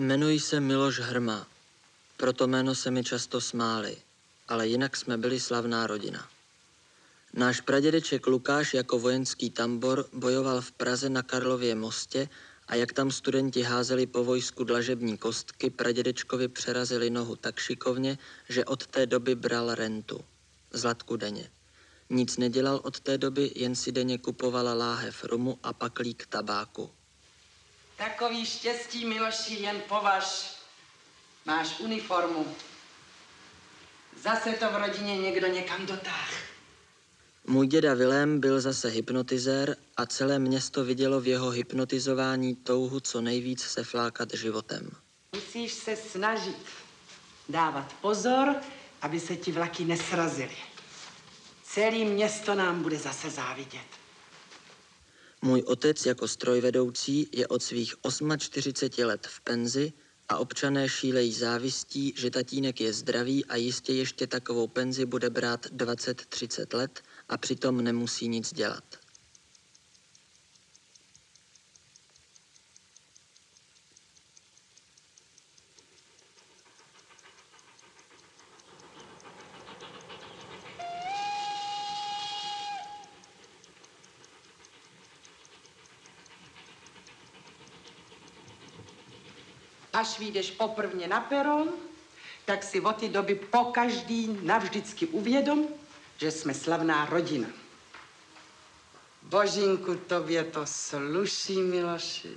Jmenuji se Miloš Hrma, proto jméno se mi často smáli, ale jinak jsme byli slavná rodina. Náš pradědeček Lukáš jako vojenský tambor bojoval v Praze na Karlově mostě a jak tam studenti házeli po vojsku dlažební kostky, pradědečkovi přerazili nohu tak šikovně, že od té doby bral rentu, zlatku denně. Nic nedělal od té doby, jen si denně kupovala láhev rumu a paklík tabáku. Takový štěstí, Miloši, jen považ. Máš uniformu. Zase to v rodině někdo někam dotáhl. Můj děda Vilém byl zase hypnotizér a celé město vidělo v jeho hypnotizování touhu co nejvíc se flákat životem. Musíš se snažit dávat pozor, aby se ti vlaky nesrazily. Celé město nám bude zase závidět. Můj otec jako strojvedoucí je od svých 48 let v penzi a občané šílejí závistí, že tatínek je zdravý a jistě ještě takovou penzi bude brát 20-30 let a přitom nemusí nic dělat. Až vyjdeš poprvně na peron, tak si od té doby pokaždý navždycky uvědom, že jsme slavná rodina. Božinku, tobě to sluší, Miloši.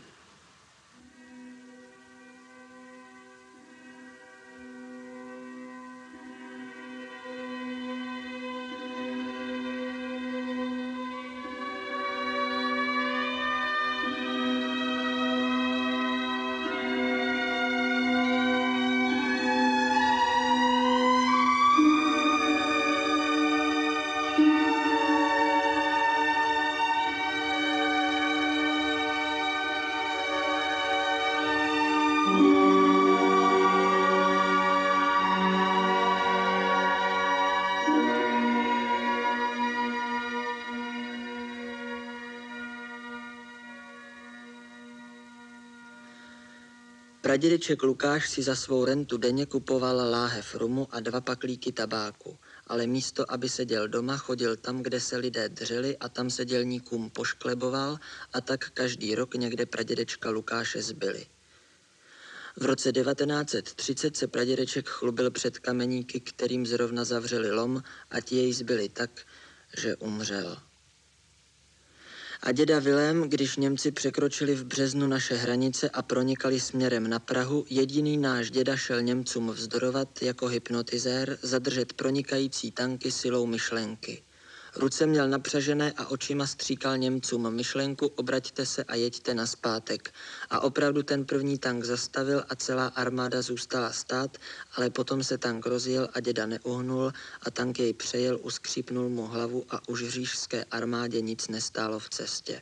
Pradědeček Lukáš si za svou rentu denně kupoval láhev rumu a 2 paklíky tabáku, ale místo, aby seděl doma, chodil tam, kde se lidé dřeli a tam se dělníkům poškleboval a tak každý rok někde pradědečka Lukáše zbyli. V roce 1930 se pradědeček chlubil před kameníky, kterým zrovna zavřeli lom a ti jej zbyli tak, že umřel. A děda Vilém, když Němci překročili v březnu naše hranice a pronikali směrem na Prahu, jediný náš děda šel Němcům vzdorovat jako hypnotizér, zadržet pronikající tanky silou myšlenky. Ruce měl napřažené a očima stříkal Němcům myšlenku, obraťte se a jeďte naspátek. A opravdu ten první tank zastavil a celá armáda zůstala stát, ale potom se tank rozjel a děda neuhnul a tank jej přejel, uskřípnul mu hlavu a už říšské armádě nic nestálo v cestě.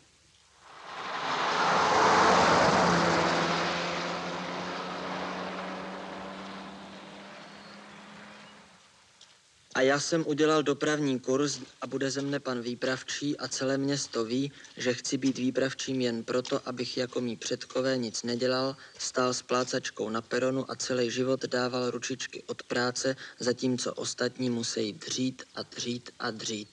A já jsem udělal dopravní kurz a bude ze mne pan výpravčí a celé město ví, že chci být výpravčím jen proto, abych jako mí předkové nic nedělal, stál s plácačkou na peronu a celý život dával ručičky od práce, zatímco ostatní musí dřít a dřít a dřít.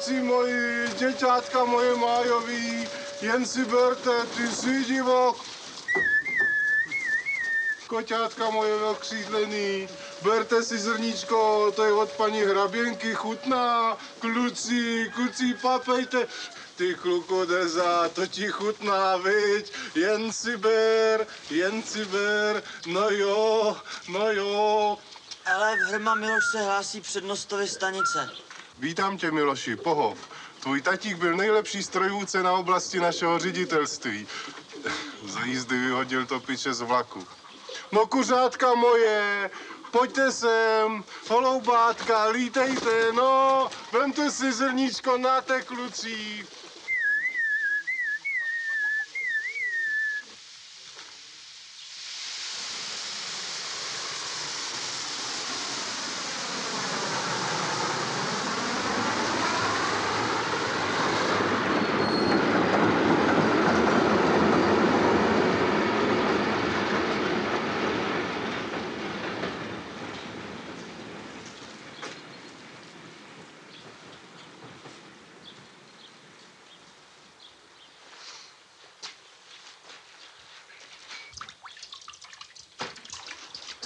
kluci moji, děťátka moje májoví, jen si berte, ty jsi divok. Koťátka moje okřídlený, berte si zrníčko, to je od paní Hraběnky, chutná. Kluci, papejte. Ty kluku Deza, to ti chutná, viď? Jen si ber, no jo. Ale Hrma Miloš se hlásí přednostovy stanice. Vítám tě, Miloši, pohov. Tvůj tatík byl nejlepší strojvůdce na oblasti našeho ředitelství. Za jízdy vyhodil topiče z vlaku. No kuřátka moje, pojďte sem, holoubátka, lítejte, no, vemte si zrníčko na té kluci.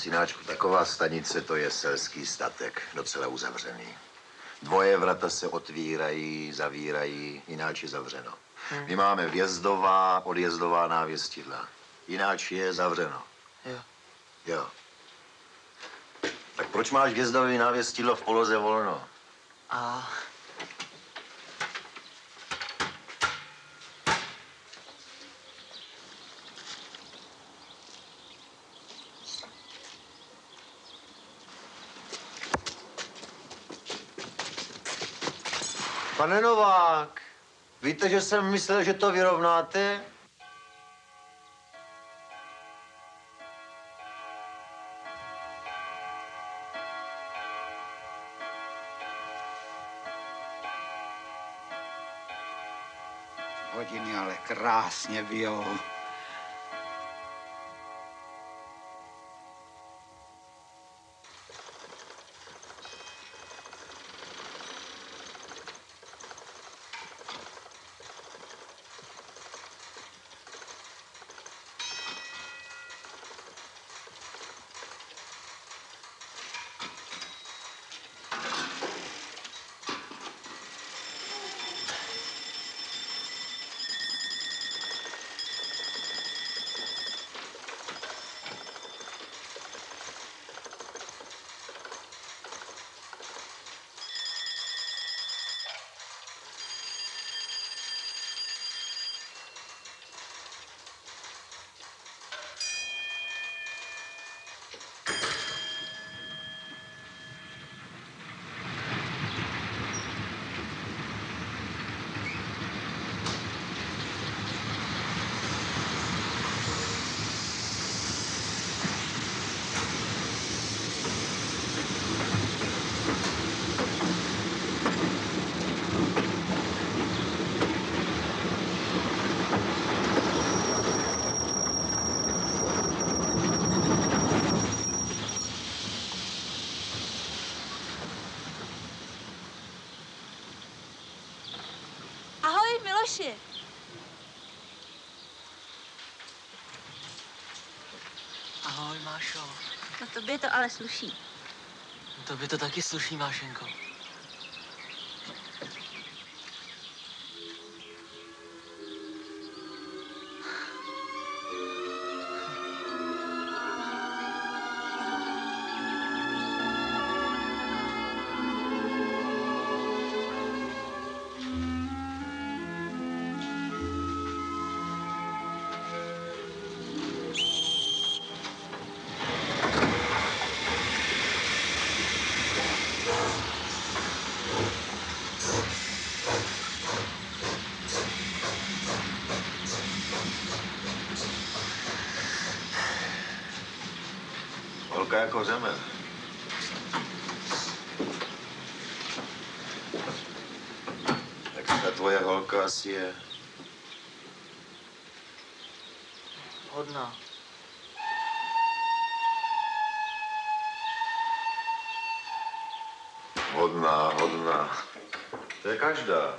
Synáčku, taková stanice, to je selský statek, docela uzavřený. Dvoje vrata se otvírají, zavírají, jináč je zavřeno. My máme vjezdová, odjezdová návěstidla. Jináč je zavřeno. Jo. Tak proč máš vjezdové návěstidlo v poloze volno? Pane Novák, víte, že jsem myslel, že to vyrovnáte? Hodiny ale krásně bijou. Ahoj, Mášo. No tobě to ale sluší. Tobě to taky sluší, Mášenko. Jako řemel. Tak ta tvoje holka asi je... hodná. Hodná. To je každá.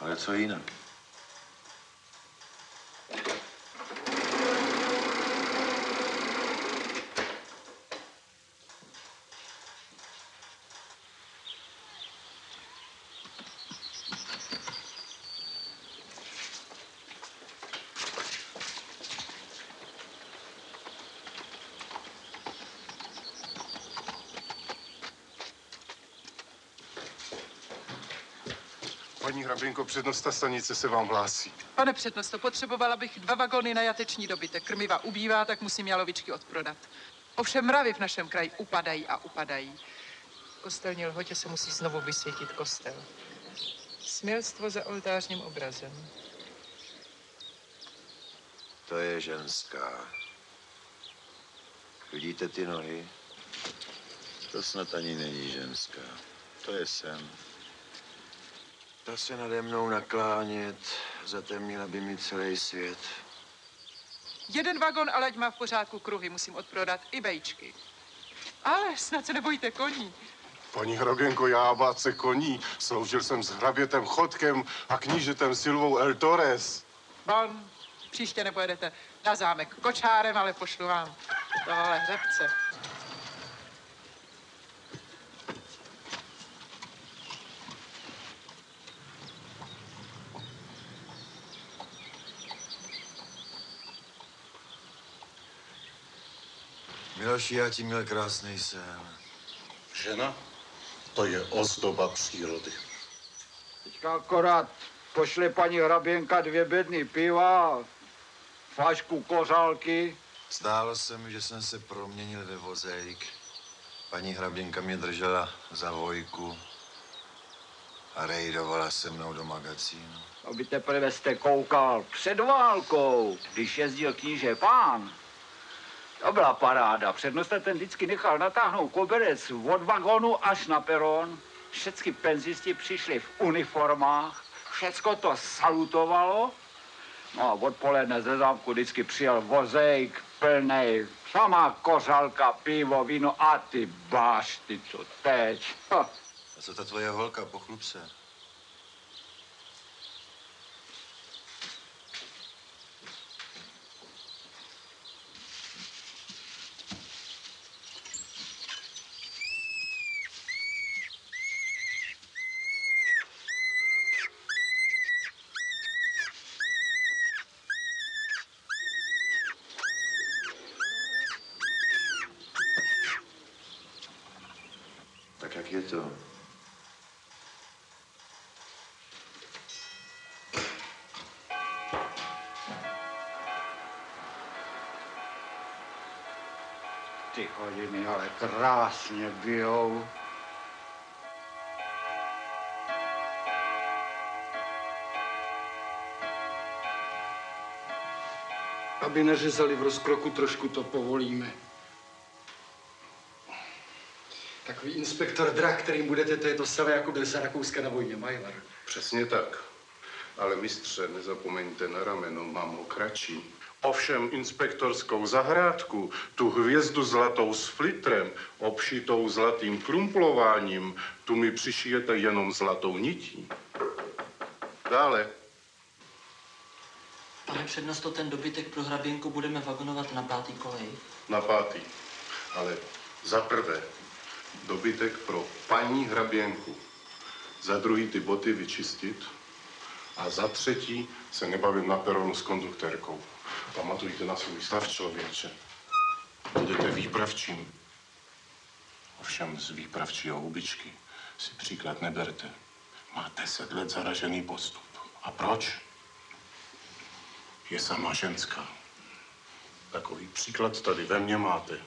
Ale co jinak? Paní Hrabinko, přednosta stanice se vám hlásí. Pane přednosto, potřebovala bych 2 vagony na jateční dobytek. Krmiva ubývá, tak musím jalovičky odprodat. Ovšem mravy v našem kraji upadají a upadají. Kostelní lhotě se musí znovu vysvětit kostel. Smělstvo za oltářním obrazem. To je ženská. Vidíte ty nohy? To snad ani není ženská. To je sen. Ta se nade mnou naklánět, zatemnila by mi celý svět. 1 vagon, ale ať má v pořádku kruhy, musím odprodat i bejčky. Ale snad se nebojíte koní. Paní Hraběnko, já bát se koní. Sloužil jsem s hrabětem Chodkem a knížetem Silvou El Torres. Bon, příště nepojedete na zámek kočárem, ale pošlu vám tohle hřebce. Miloši, já ti měl krásný sen. Žena? To je ozdoba přírody. Teďka akorát pošle paní Hraběnka 2 bedny piva a flašku kořálky. Zdálo se mi, že jsem se proměnil ve vozejk. Paní Hraběnka mě držela za vojku a rejdovala se mnou do magacínu. Aby teprve jste koukal před válkou, když jezdil kníže Pán. To byla paráda. Přednosta ten vždycky nechal natáhnout koberec od vagonu až na peron. Všechny penzisti přišli v uniformách. Všecko to salutovalo. No a odpoledne ze zámku vždycky přijel vozejk plnej. Samá kořálka, pivo, víno a ty bášty, co teď. Ha. A co ta tvoje holka, pochlup se. Ty hodiny ale krásně bijou. Aby neřezali v rozkroku, trošku to povolíme. Takový inspektor drah, kterým budete, to je to samé, jako byl za Rakouska na vojně, Majvar. Přesně tak. Ale mistře, nezapomeňte na rameno, mám ho kratší. Ovšem inspektorskou zahrádku, tu hvězdu zlatou s flitrem, obšitou zlatým krumplováním, tu mi přišijete jenom zlatou nití. Dále. Pane přednosto, ten dobytek pro Hraběnku budeme vagonovat na 5. kolej. Na 5. Ale za prvé dobytek pro paní Hraběnku. Za druhý ty boty vyčistit. A za třetí se nebavím na peronu s konduktérkou. Pamatujte na svůj stav, člověče. Budete výpravčím. Ovšem z výpravčího hubičky si příklad neberte. Máte 10 let zaražený postup. A proč? Je sama ženská. Takový příklad tady ve mně máte.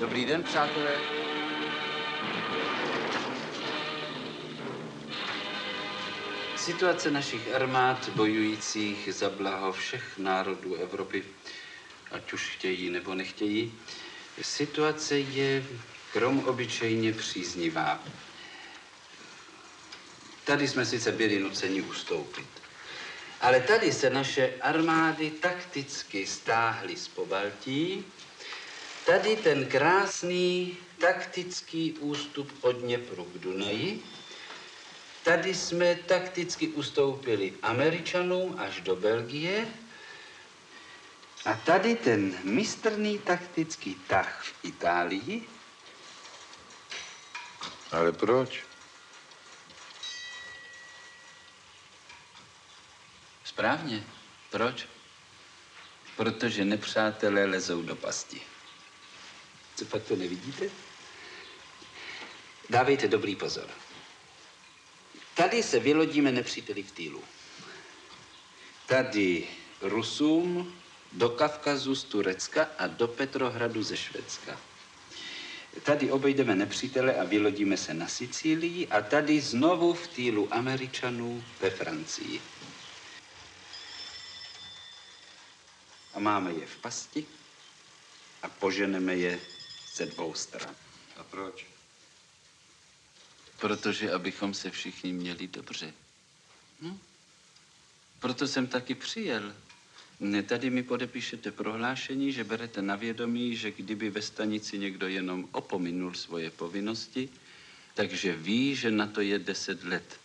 Dobrý den, přátelé. Situace našich armád bojujících za blaho všech národů Evropy, ať už chtějí nebo nechtějí, situace je krom obyčejně příznivá. Tady jsme sice byli nuceni ustoupit, ale tady se naše armády takticky stáhly z Pobaltí. Tady ten krásný taktický ústup od Dněpru k Dunaji. Tady jsme takticky ustoupili Američanům až do Belgie. A tady ten mistrný taktický tah v Itálii. Ale proč? Správně. Proč? Protože nepřátelé lezou do pasti. Co pak to nevidíte? Dávejte dobrý pozor. Tady se vylodíme nepříteli v týlu. Tady Rusům, do Kavkazu z Turecka a do Petrohradu ze Švédska. Tady obejdeme nepřítele a vylodíme se na Sicílii a tady znovu v týlu Američanů ve Francii. A máme je v pasti a poženeme je ze dvou stran. A proč? Protože abychom se všichni měli dobře. Hm? Proto jsem taky přijel. Tady mi podepíšete prohlášení, že berete na vědomí, že kdyby ve stanici někdo jenom opominul svoje povinnosti, takže ví, že na to je 10 let.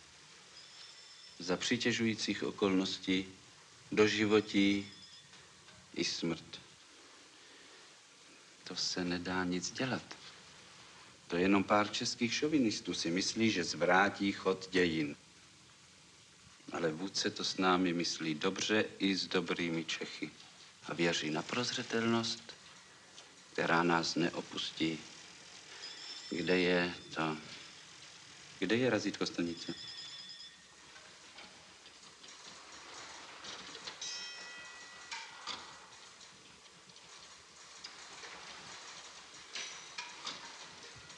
Za přitěžujících okolností, doživotí i smrt. To se nedá nic dělat. To jenom pár českých šovinistů si myslí, že zvrátí chod dějin. Ale vůdce to s námi myslí dobře i s dobrými Čechy. A věří na prozřetelnost, která nás neopustí. Kde je to? Kde je razítko stanice?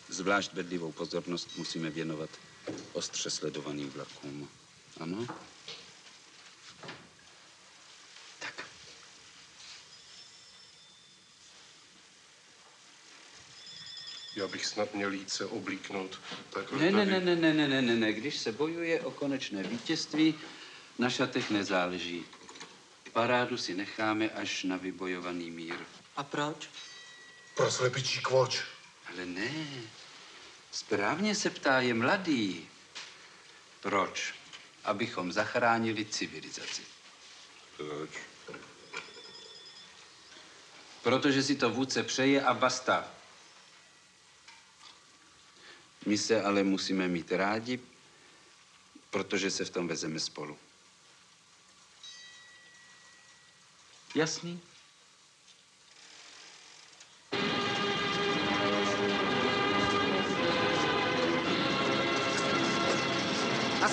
Zvlášť bedlivou pozornost musíme věnovat ostře sledovaným vlakům. Ano? Tak. Já bych snad měl jít se oblíknout. Ne. Když se bojuje o konečné vítězství, na šatech nezáleží. Parádu si necháme až na vybojovaný mír. A proč? Pro slepičí kvoč. Ale ne. Správně se ptá, je mladý. Proč? Abychom zachránili civilizaci. Proč? Protože si to vůdce přeje a basta. My se ale musíme mít rádi, protože se v tom vezeme spolu. Jasný?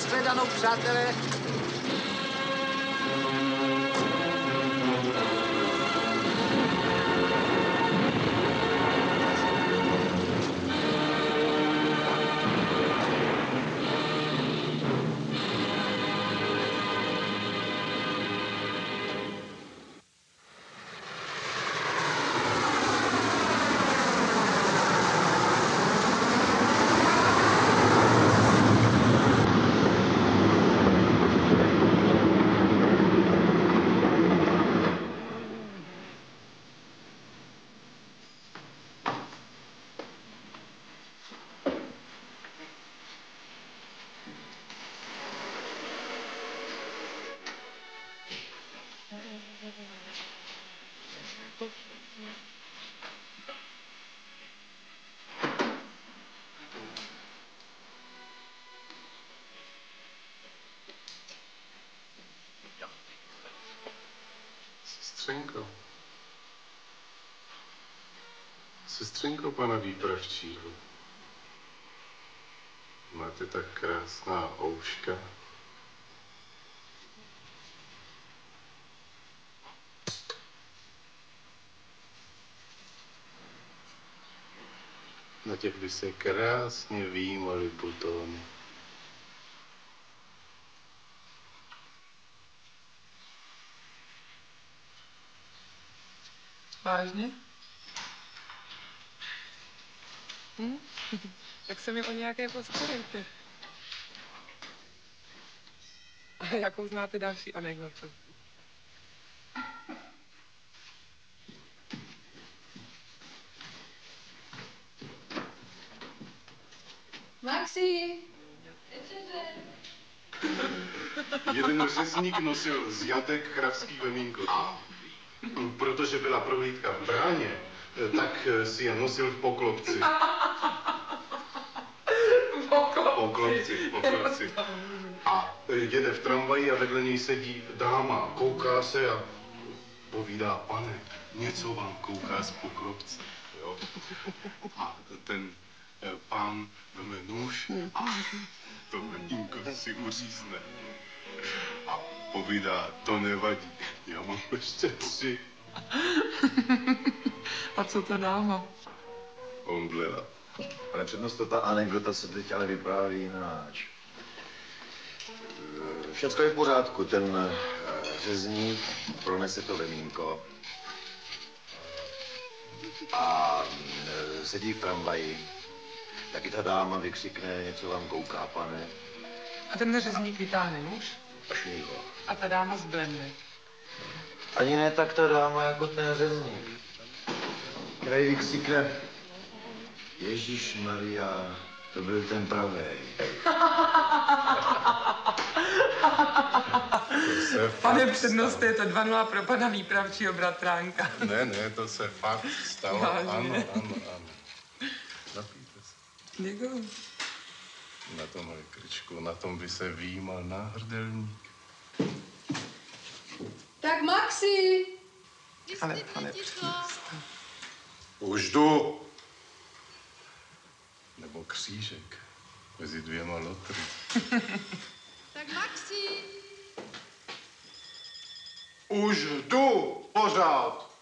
Shledanou, přátelé. Sestřenko pana výpravčího, máte tak krásná ouška. Na těch by se krásně výjímaly butóny. Vážně? Hm? Tak se mi o nějaké postarejte. A jakou znáte další anekdotu? Maxi! Jeden řezník nosil zjatek kravský lemínko. Protože byla prohlídka v bráně, tak si je nosil v poklopci. Poklopci. A jede v tramvaji a vedle něj sedí dáma, kouká se a povídá, pane, něco vám kouká z poklopce. Jo? A ten pán veme nůž a to lemínko si uřízne. A povídá, to nevadí, já mám ještě 3. A co to dáma? Omdlela. Ale přednost ta anekdota se teď ale vypráví jináč. Všecko je v pořádku, ten řezník pronese to lemínko a sedí v tramvaji. Taky ta dáma vykřikne, něco vám kouká, pane. A ten řezník vytáhne nůž? A ta dáma zblende. Ani ne tak ta dáma, jako ten řezník. Který vykřikne, Ježíš Maria, to byl ten pravej. Pane přednost, je to 2-0 pro pana výpravčího bratránka. Ne, to se fakt stalo. Vážně. Ano. Napijte se. Děkuji. Na tomhle kričku, na tom by se výjímal náhrdelník. Tak Maxi! Ale pane přednost. Už jdu. Nebo křížek mezi dvěma lotry. Tak Maxi! Už jdu pořád!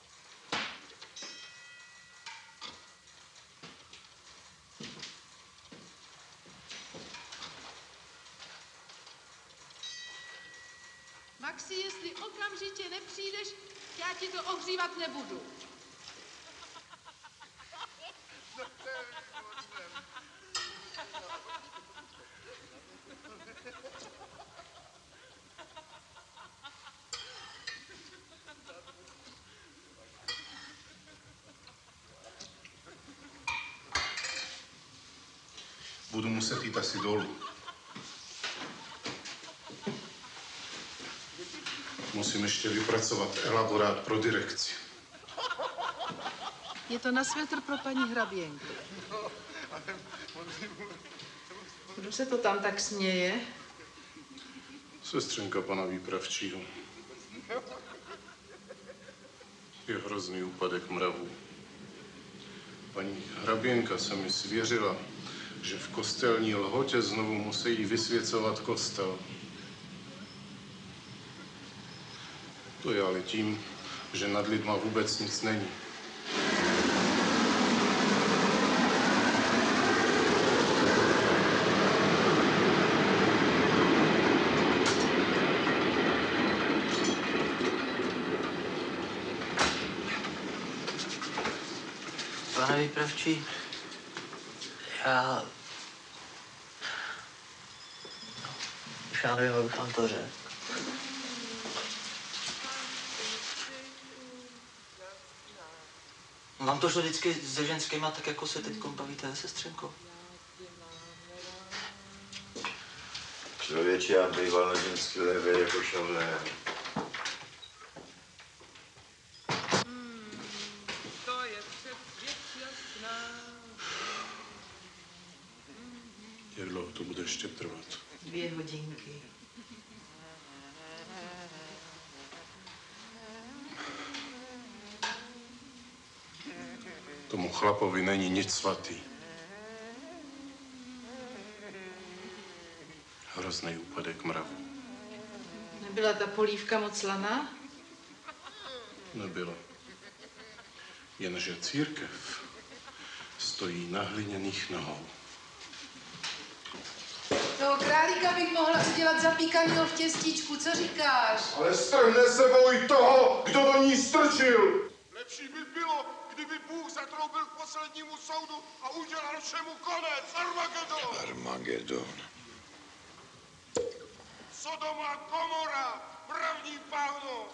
Maxi, jestli okamžitě nepřijdeš, já ti to ohřívat nebudu. Budu muset jít asi dolů. Musím ještě vypracovat elaborát pro direkci. Je to na svetr pro paní Hraběnku. Kdo se to tam tak směje? Sestřenka pana výpravčího. Je hrozný úpadek mravů. Paní Hraběnka se mi svěřila, že v kostelní lhotě znovu musí vysvěcovat kostel. To je ale tím, že nad lidma vůbec nic není. Pane výpravčí, já nevím, abych vám to řekl. Vám to šlo vždycky se ženskýma, tak jako se teď bavíte se sestřenkou? Člověče, já býval na ženský levě jako šalé. To je předvěc jasná. Jak dlouho to bude ještě trvat? 2 hodinky. Tomu chlapovi není nic svatý. Hrozný úpadek mravu. Nebyla ta polívka moc slaná? Nebyla. Jenže církev stojí na hliněných nohou. Toho králíka bych mohla udělat zapíkaného v těstíčku, co říkáš? Ale strhne sebou i toho, kdo do ní strčil! Lepší by bylo, kdyby Bůh zatroubil k poslednímu soudu a udělal všemu konec. Armageddon! Armageddon. Sodoma Komora, mravní pánno.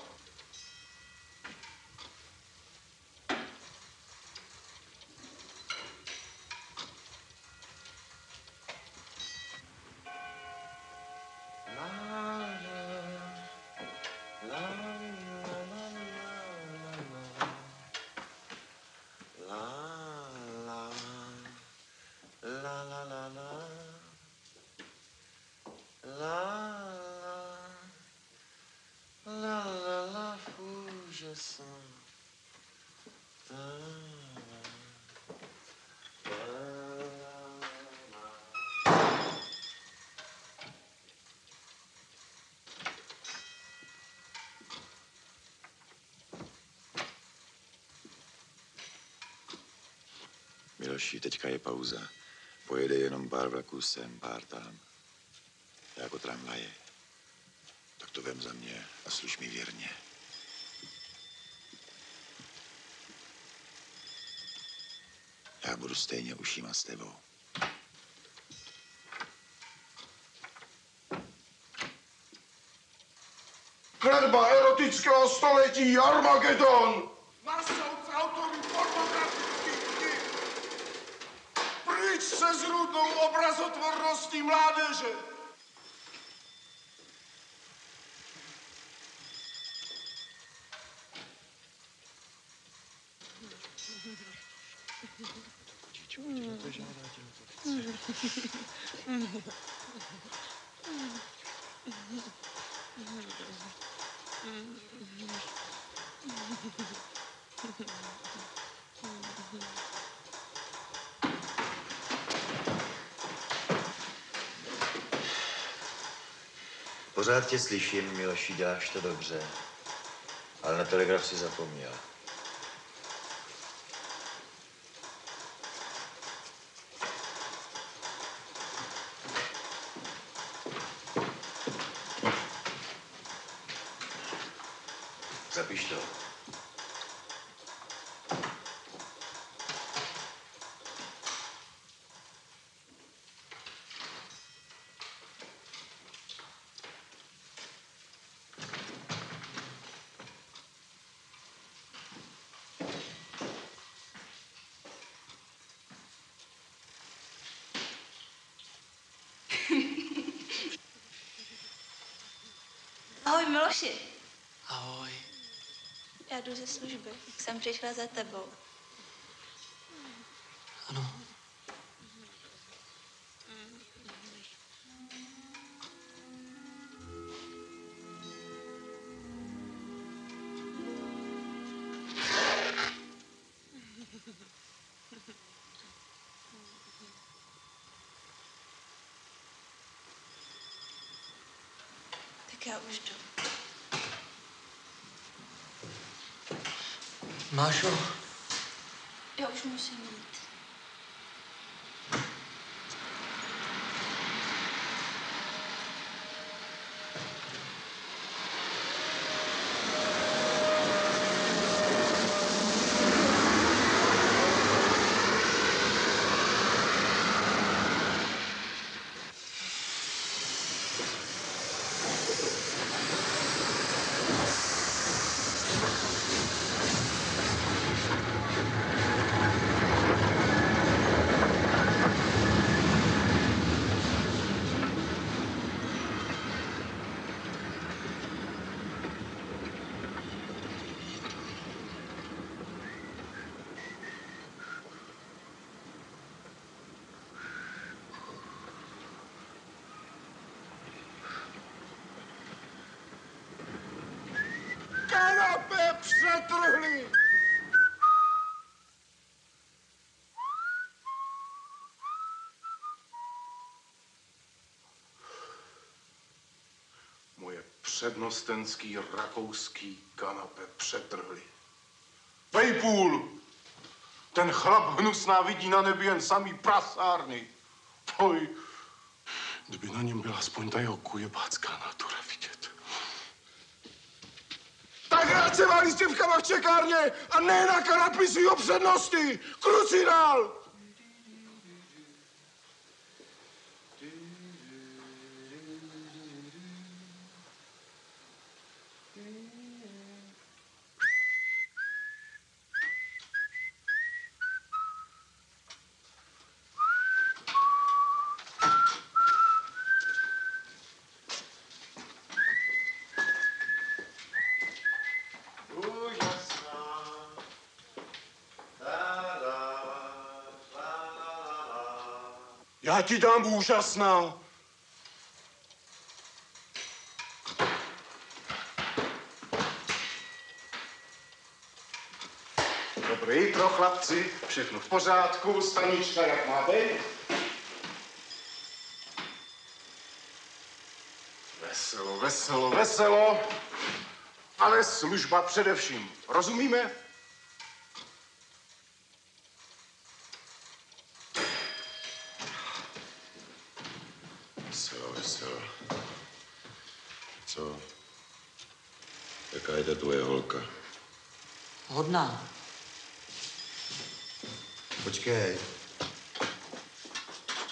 Miloši, teďka je pauza. Pojede jenom pár vlaků sem, pár tam. Já jako tramvaje. Tak to vem za mě a služ mi věrně. Já budu stejně uším a s tebou. Hledba erotického století Armageddon! Nasouc autorů pornografických knih! Pryč se zrůdnou obrazotvorností mládeže! Pořád tě slyším, Miloši, děláš to dobře, ale na telegraf si zapomněl. Ahoj, Miloši. Ahoj. Já jdu ze služby, tak jsem přišla za tebou. Ano. Já už jdu. Mášo? Já už musím jít. Přetrhli! Moje přednostenský rakouský kanapé přetrhli. Vejpůl! Ten chlap hnusná vidí na nebi jen samý prasárny. Poj! Kdyby na něm byla aspoň ta jeho kujebácká natura vidět. Tak rád se válí s těvkama v čekárně a ne na kanapy svýho přednosti. Kruci dál! Já ti dám úžasná. Dobré jitro, chlapci. Všechno v pořádku. Stanička, jak má být? Veselo, veselo, veselo. Ale služba především. Rozumíme? Jaká je ta tvoje holka? Hodná. Počkej.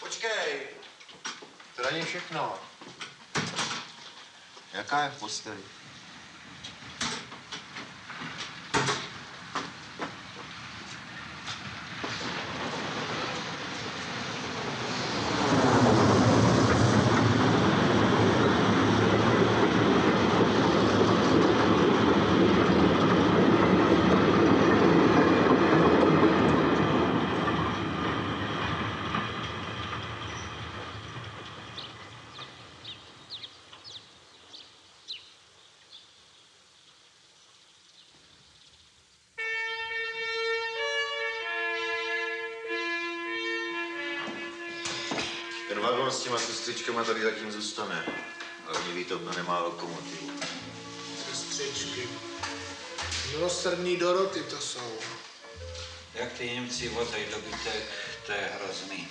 Počkej! To není všechno. Jaká je v posteli? S těma sestřičkama tady zatím zůstane. Hlavně výtopno nemá lokomotivu. Sestřičky. Milosrdní Doroty to jsou. Jak ty Němci vodají dobytek, to je hrozný.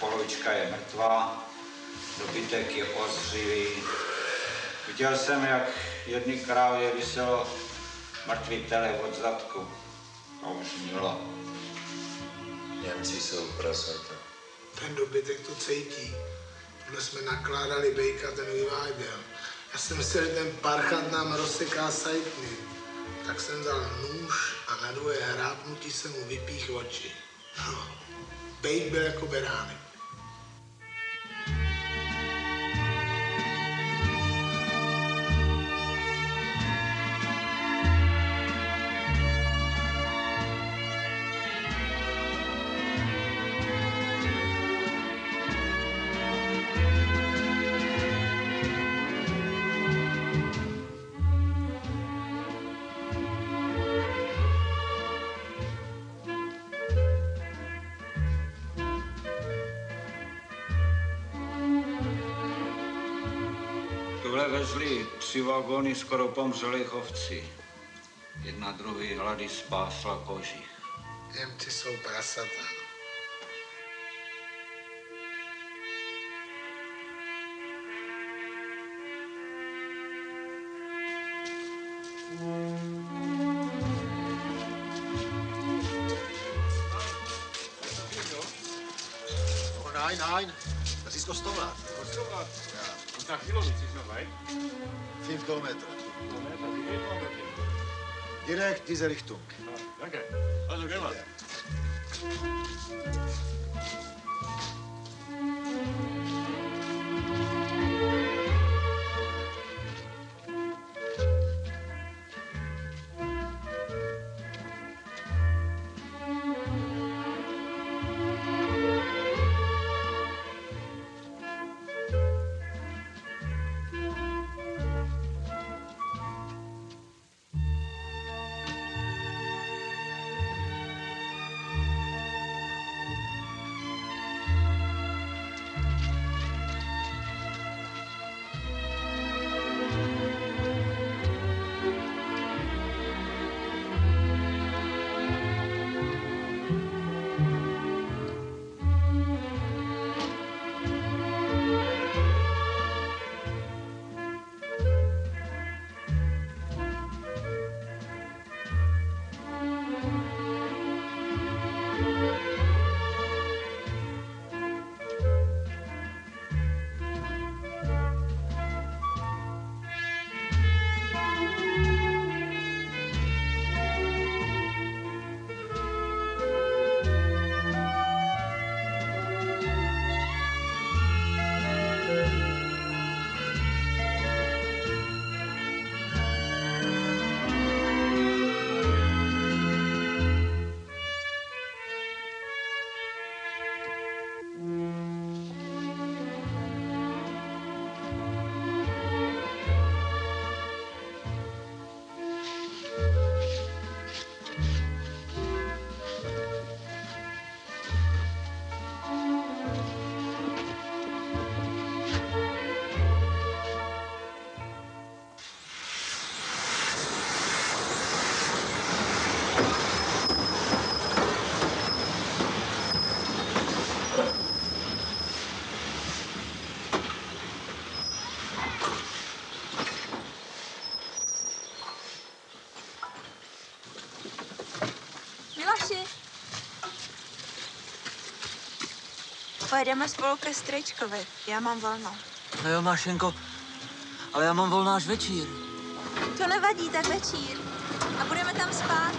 Polovička je mrtvá, dobytek je ozřivý. Viděl jsem, jak jedný krávě viselo mrtvý tele od zadku. A už mělo. Němci jsou prasata. Ten dobytek to cítí. My jsme nakládali bejka, ten vyváděl. Já jsem myslel, že ten parchat nám rozseká sajtny. Tak jsem vzal nůž a na dvoje hrápnutí jsem mu vypích oči. No, bejk byl jako beránek. Vezli 3 vagóny skoro pomřelých ovcí. Jedna druhý hlady spásla koží. Němci jsou prasata. Oh nein, nein. Das ist Kostovrat. Kostovrat? Ja. Na Chilovici ist noch weit. 5 Kilometer. Direkt diese Richtung. Ah, danke. Also gehen wir. Ja. Pojedeme spolu ke strejčkovi. Já mám volno. No jo, Mášenko, ale já mám volno až večír. To nevadí, tak večír. A budeme tam spát.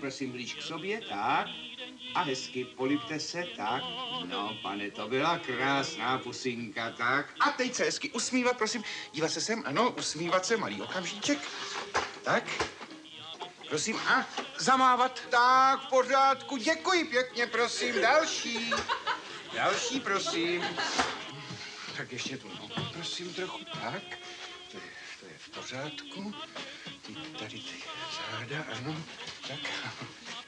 Prosím blíž k sobě, tak. A hezky polipte se, tak. No, pane, to byla krásná pusinka, tak. A teď se hezky usmívat, prosím. Dívat se sem, ano, usmívat se, malý okamžíček. Tak. Prosím, a zamávat. Tak, v pořádku, děkuji pěkně, prosím. Další. Další, prosím. Tak ještě tu, no, prosím, trochu, tak. To je v pořádku. Tady ty záda, ano. Tak,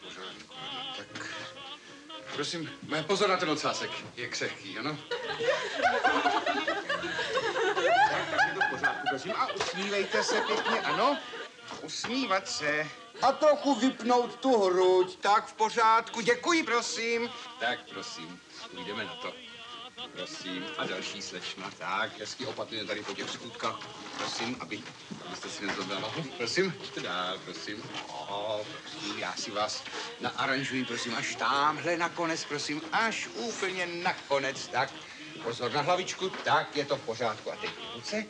pořádku, tak. Prosím, pozor na ten ocásek, je křehký, ano? Tak je to v pořádku, prosím. A usmívejte se pěkně, ano? Usmívat se. A trochu vypnout tu hruď. Tak, v pořádku, děkuji, prosím. Tak, prosím, půjdeme na to. Prosím, a další slečna. Tak, hezky opatrně tady po těch skutkách. Prosím, abyste si nezlobila hlavu. Prosím, teda, prosím. O, prosím, já si vás naaranžuji, prosím, až tamhle nakonec, prosím, až úplně nakonec. Tak, pozor na hlavičku, tak, je to v pořádku. A teď ruce,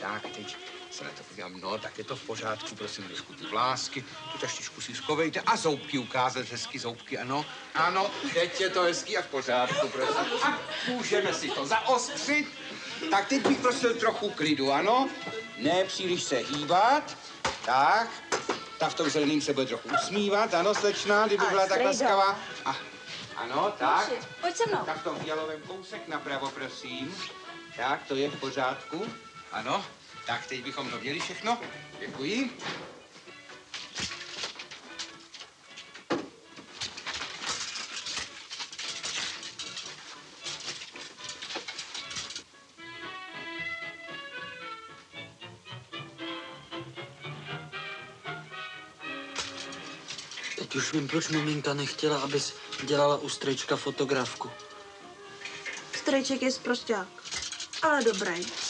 tak, teď se na to podívám, no, tak je to v pořádku, prosím, trošku ty vlásky, tu taštičku si schovejte a zoubky ukázat, hezky zoubky, ano. Ano, teď je to hezký a v pořádku, prosím. A můžeme si to zaostřit. Tak teď bych prosil trochu klidu, ano. Ne příliš se hýbat, tak. Ta v tom zeleným se bude trochu usmívat, ano, slečná, kdyby byla tak laskavá. Ano, tak. Pojď se mnou. Tak v tom fialovém kousek napravo, prosím. Tak, to je v pořádku, ano. Tak, teď bychom to měli všechno. Děkuji. Teď už vím, proč maminka nechtěla, abys dělala u strejčka fotografku. Strejček je sprosťák, ale dobrý.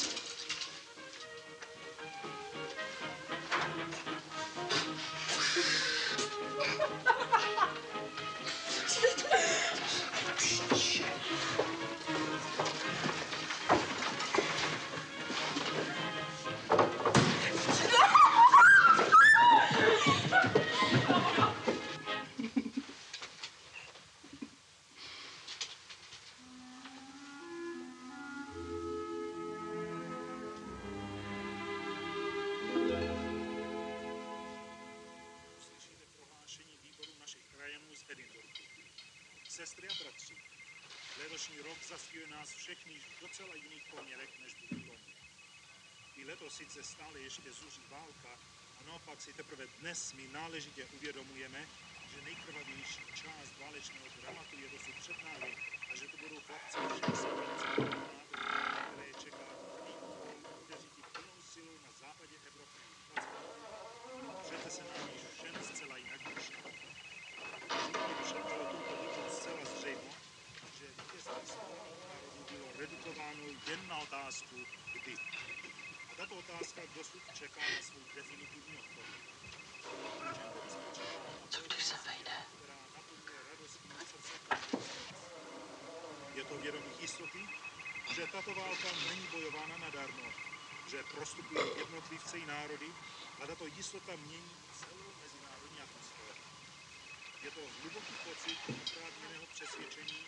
Sice stále ještě zuří válka, a naopak si teprve dnes my náležitě uvědomujeme, že nejkrvavější část válečného dramatu je dosud před námi a že to budou chlapci které čeká kteří ti plnou silou na západě Evropy. Přece se nám již všem zcela jinak dušná. Všichni však bylo tuto dobu zcela zřejmo, že vítězství národů bylo redukováno jen na otázku kdy. A tato otázka dosud čeká na svůj definitivní odpověď. Co když se vejde? Je to vědomí jistoty, že tato válka není bojována nadarmo, že prostupují jednotlivce i národy a tato jistota mění celou mezinárodní atmosféru. Je to hluboký pocit oprávněného přesvědčení,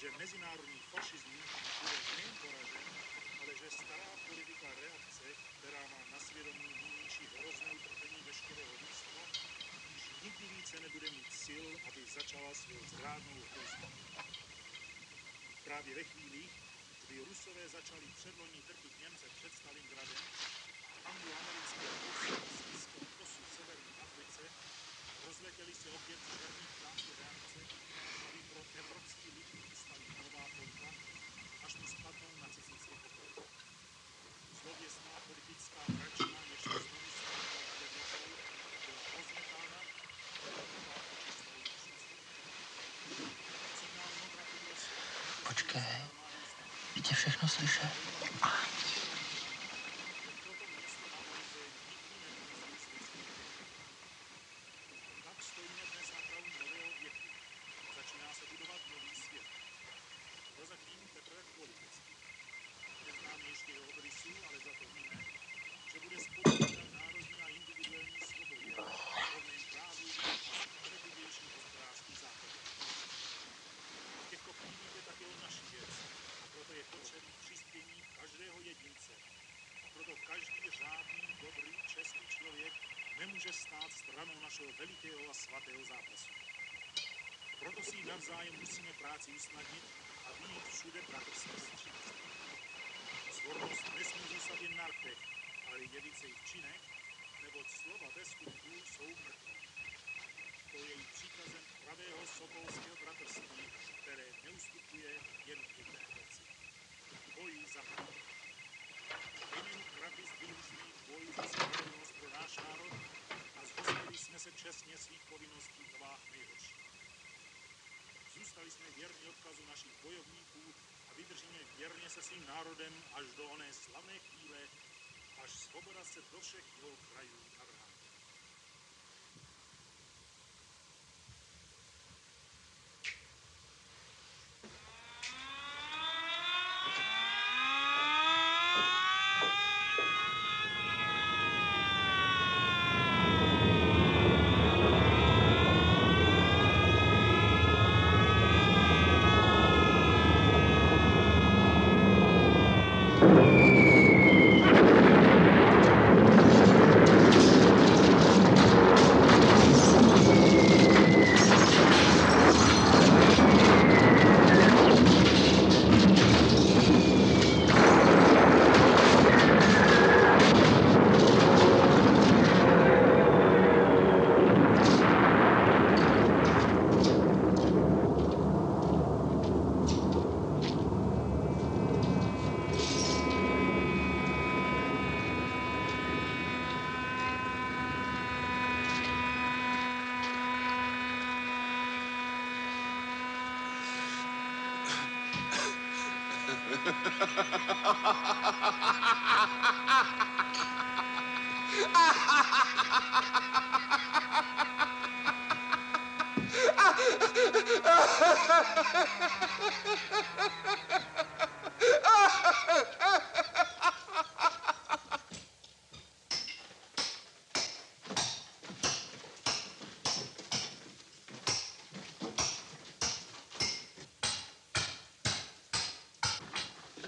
že mezinárodní fašismus bude nejen poražen, ale že stará politika reakce, která má na svědomí nynější hrozné utrpení veškerého lidstva, již nikdy více nebude mít sil, aby začala svou zrádnou hrůzu. Právě ve chvílích, kdy Rusové začali předloni drtit Němce před Stalingradem, angloamerické Rusy z výzkou osu severní Africe rozletěli se opět v žádných právě reakce, aby pro evropský lid stali nová polka, až mu spadnou nacistické pokoje. Zlověstná politická mračina ještě znovu stávala v Evropě, byla rozmetána a byla počistá lidství. Počkej. Je tě všechno slyšet? Tak stojíme dnes na prahu nového věku. Začíná se budovat nový svět. Prozatím teprve politický. Neznáme ještě jeho obrysů, ale za to víme, že bude spočívat národní a individuální svobodě, rovném právu a spravedlivější hospodářský základ. V těchto chvílích je také o naší věc. Proto je potřebné přispění každého jedince. A proto každý řádný, dobrý, český člověk nemůže stát stranou našeho velikého a svatého zápasu. Proto si navzájem musíme práci usnadnit a vyjít všude bratrství stříc. Svornost nesmí zůstat jen na rtech, ale jevit se i v činech, neboť slova ve skutku jsou mrtvé. To je i příkazem pravého sokolského bratrství, které neustupuje jen v jedné věci. Bojí za pravdu. Jinými pravdy zbývží boj za spravedlnost pro náš národ a zhostili jsme se čestně svých povinností tvách nejhorších. Zůstali jsme věrní odkazu našich bojovníků a vydržíme věrně se svým národem až do oné slavné chvíle, až svoboda se do všech jeho krajů navrátí.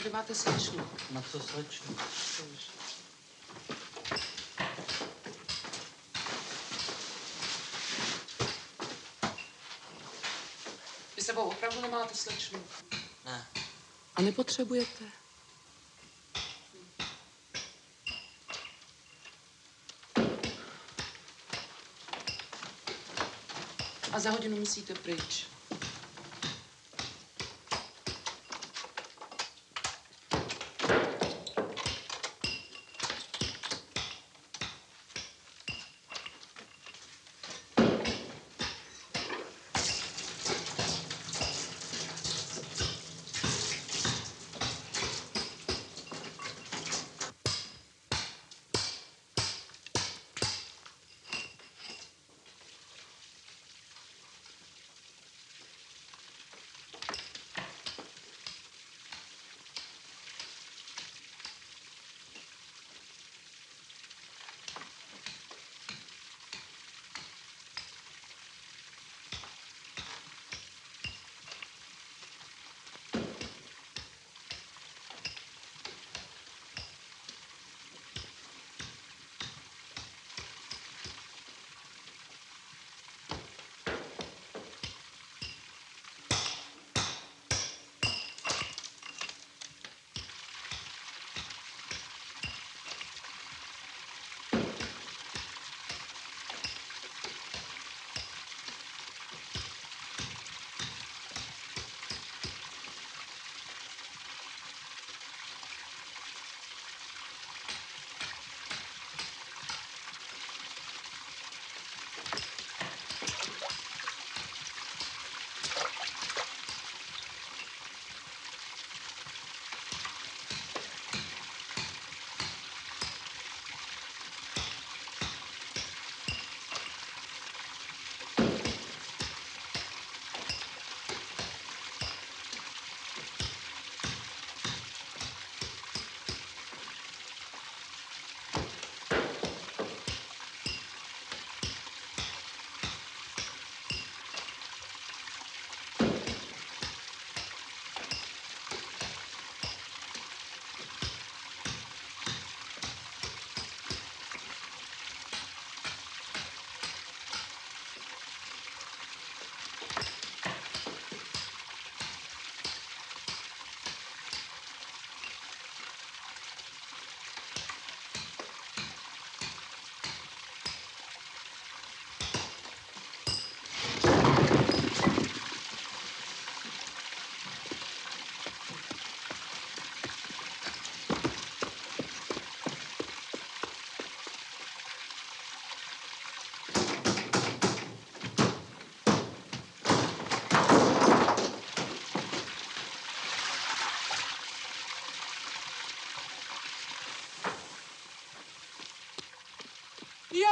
Kde máte slečnu? Na to slečnu. Vy sebou opravdu nemáte slečnu? Ne. A nepotřebujete? a za hodinu musíte pryč.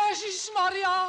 Ježišmarja!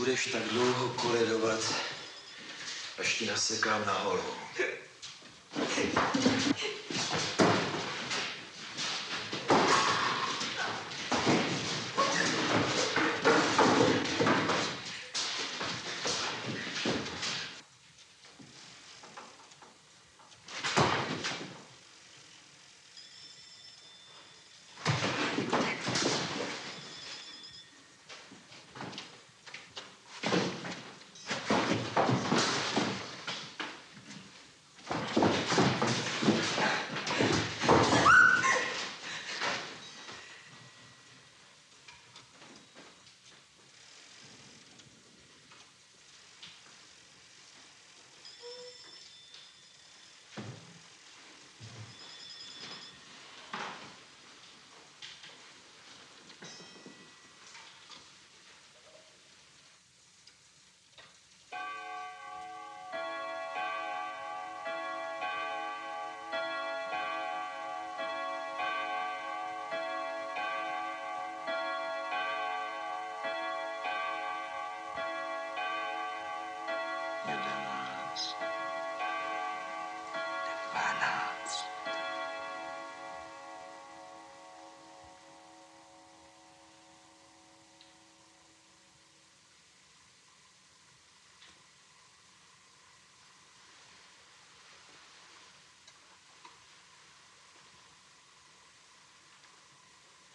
budeš tak dlouho koledovat, až ti nasekám na holu.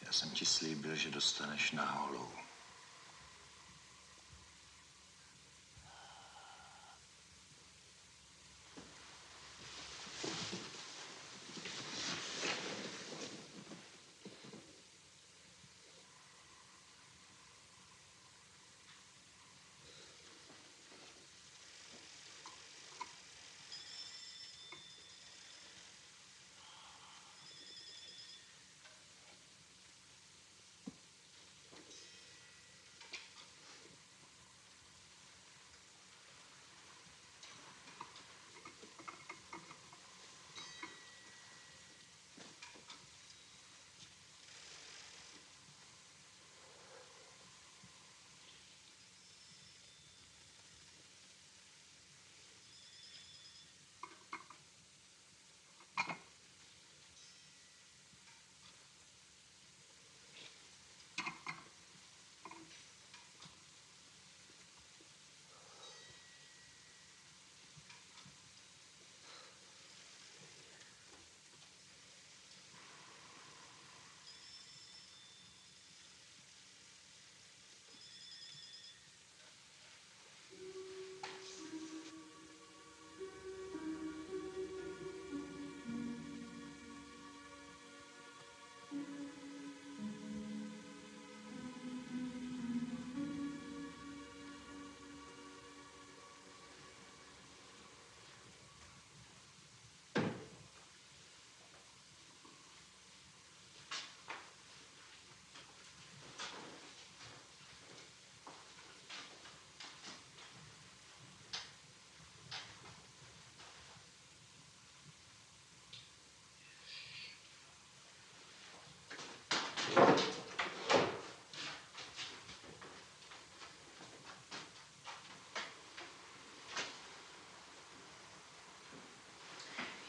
Já jsem ti slíbil, že dostaneš na holu.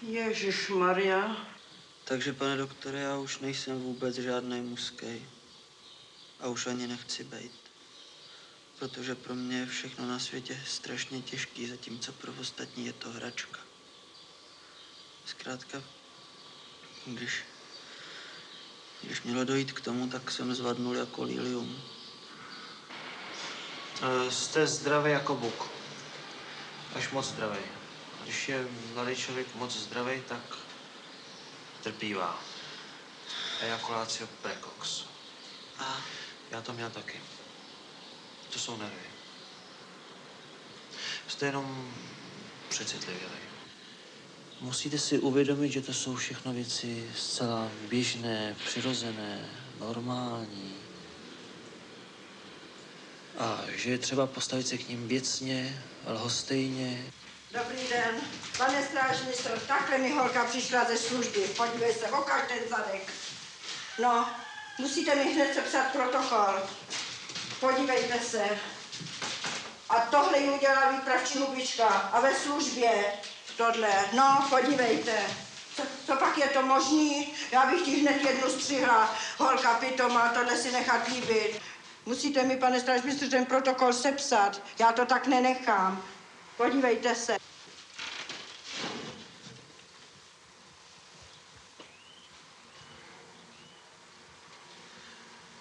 Ježíš Maria. Takže, pane doktore, já už nejsem vůbec žádnej muskej. A už ani nechci bejt. Protože pro mě je všechno na světě strašně těžký, zatímco pro ostatní je to hračka. Zkrátka, když mělo dojít k tomu, tak jsem zvadnul jako lilium. Jste zdravý jako Bůh. Až moc zdravý. Když je mladý člověk moc zdravý, tak trpívá. Ejakulácio precox. A já to měl taky. To jsou nervy. Jste jenom přecitlivělý. Musíte si uvědomit, že to jsou všechno věci zcela běžné, přirozené, normální. A že je třeba postavit se k nim věcně, lhostejně. Dobrý den, pane strážmistr, takhle mi holka přišla ze služby. Podívej se, okaž ten zadek. No, musíte mi hned sepsat protokol. Podívejte se. A tohle ji udělal výpravčí Hubička a ve službě tohle. No, podívejte, co pak je to možný? Já bych ti hned jednu střihla, holka pitomá, tohle si nechat líbit. Musíte mi, pane strážmistře, ten protokol sepsat, já to tak nenechám. Podívejte se.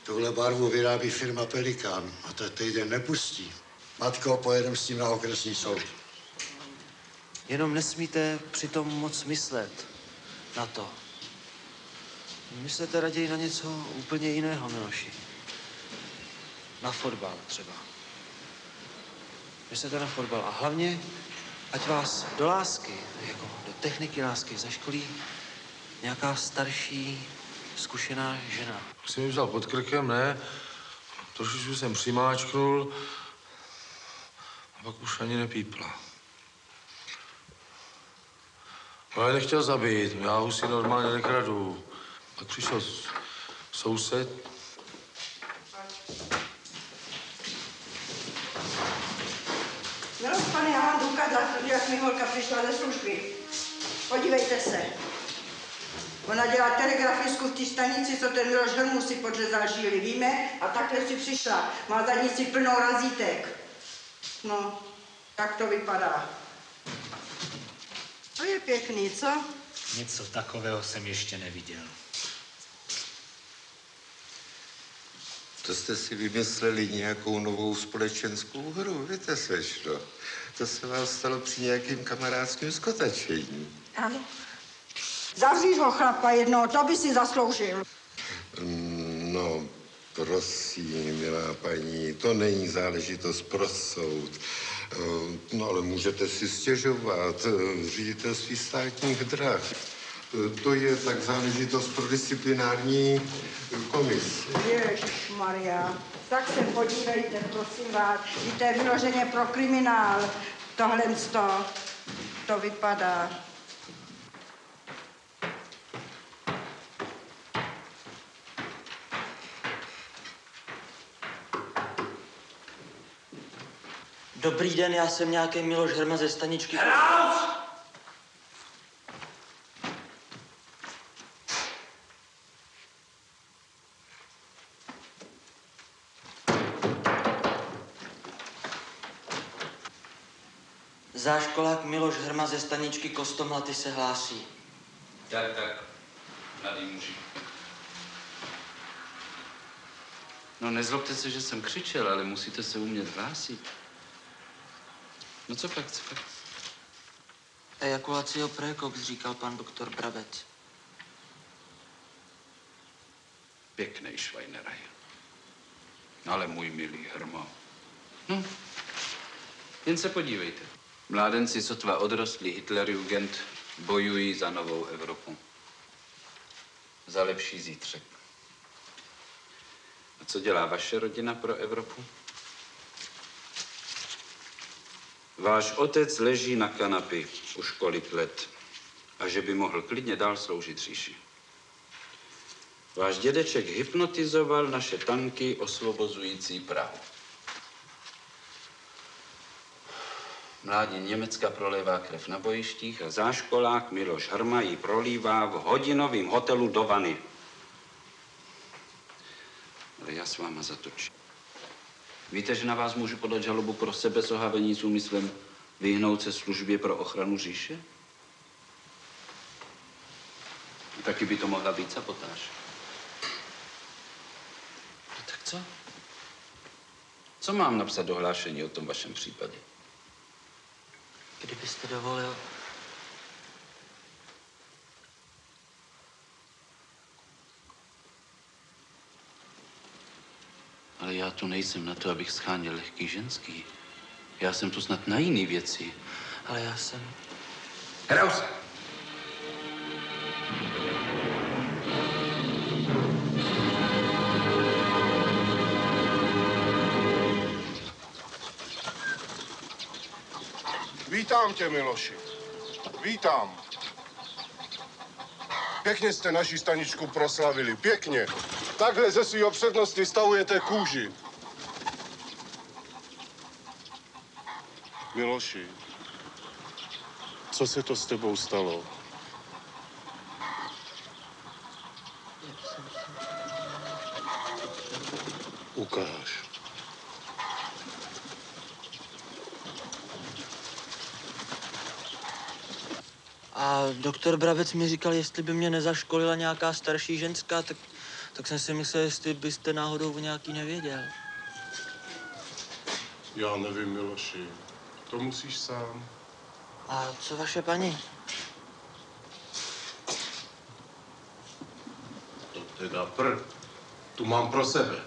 Tuhle barvu vyrábí firma Pelikán a ta týden nepustí. Matko, pojedem s tím na okresní soud. Jenom nesmíte přitom moc myslet na to. Myslete raději na něco úplně jiného, Miloši. Na fotbal třeba. Myslete na fotbal a hlavně, ať vás do lásky, jako do techniky lásky zaškolí nějaká starší, zkušená žena. Tak jsem ji vzal pod krkem, ne? Trošičku jsem přimáčknul a pak už ani nepípla. Ale nechtěl zabít, já už si normálně nekradu. Pak přišel soused. Miloš, pane, já mám důkaz, jak mi holka přišla ze služby. Podívejte se. Ona dělá telegrafistku v té stanici, co ten Miloš Hrmu si podřezal žíly, víme? A takhle si přišla. Má zadnici plnou razítek. No, tak to vypadá. To je pěkný, co? Něco takového jsem ještě neviděl. To jste si vymysleli nějakou novou společenskou hru, víte sečno? To se vám stalo při nějakým kamarádským skotačení. Ano. Zavříš ho, chlapa, jednoho, to by si zasloužil. No, prosím, milá paní, to není záležitost pro soud. No, ale můžete si stěžovat, ředitelství státních drah. To je tak záležitost pro disciplinární komisi. Ježišmarja, tak se podívejte, prosím vás. Víte, vyloženě pro kriminál. Tohle to vypadá. Dobrý den, já jsem nějaký Miloš Hrma ze staničky. Hraus! Záškolák Miloš Hrma ze staničky Kostomlaty se hlásí. Tak, mladý muži. No nezlobte se, že jsem křičel, ale musíte se umět hlásit. No co pak? Ejakulatio praecox, říkal pan doktor Brabec. Pěknej švajneraj. Ale můj milý Hrmo. No, jen se podívejte. Mládenci sotva odrostlí Hitlerjugend bojují za novou Evropu. Za lepší zítřek. A co dělá vaše rodina pro Evropu? Váš otec leží na kanapi už kolik let a že by mohl klidně dál sloužit říši. Váš dědeček hypnotizoval naše tanky osvobozující Prahu. Mládí Německa prolévá krev na bojištích a záškolák Miloš Hrma ji prolívá v hodinovém hotelu do vany. Ale já s váma zatočím. Víte, že na vás můžu podat žalobu pro sebezohavení s úmyslem vyhnout se službě pro ochranu říše? Taky by to mohla být sabotáž. No tak co? Co mám napsat do hlášení o tom vašem případě? Kdybyste dovolil... Ale já tu nejsem na to, abych scháněl lehký ženský. Já jsem tu snad na jiný věci. Ale já jsem... Hraus! Vítám tě, Miloši. Vítám. Pěkně jste naši staničku proslavili. Pěkně. Takhle ze svýho přednosti stavujete kůži. Miloši, co se to s tebou stalo? Lukáš. A doktor Brabec mi říkal, jestli by mě nezaškolila nějaká starší ženská, tak jsem si myslel, jestli byste náhodou o nějaký nevěděl. Já nevím, Miloši. To musíš sám. A co vaše paní? To teda tu mám pro sebe.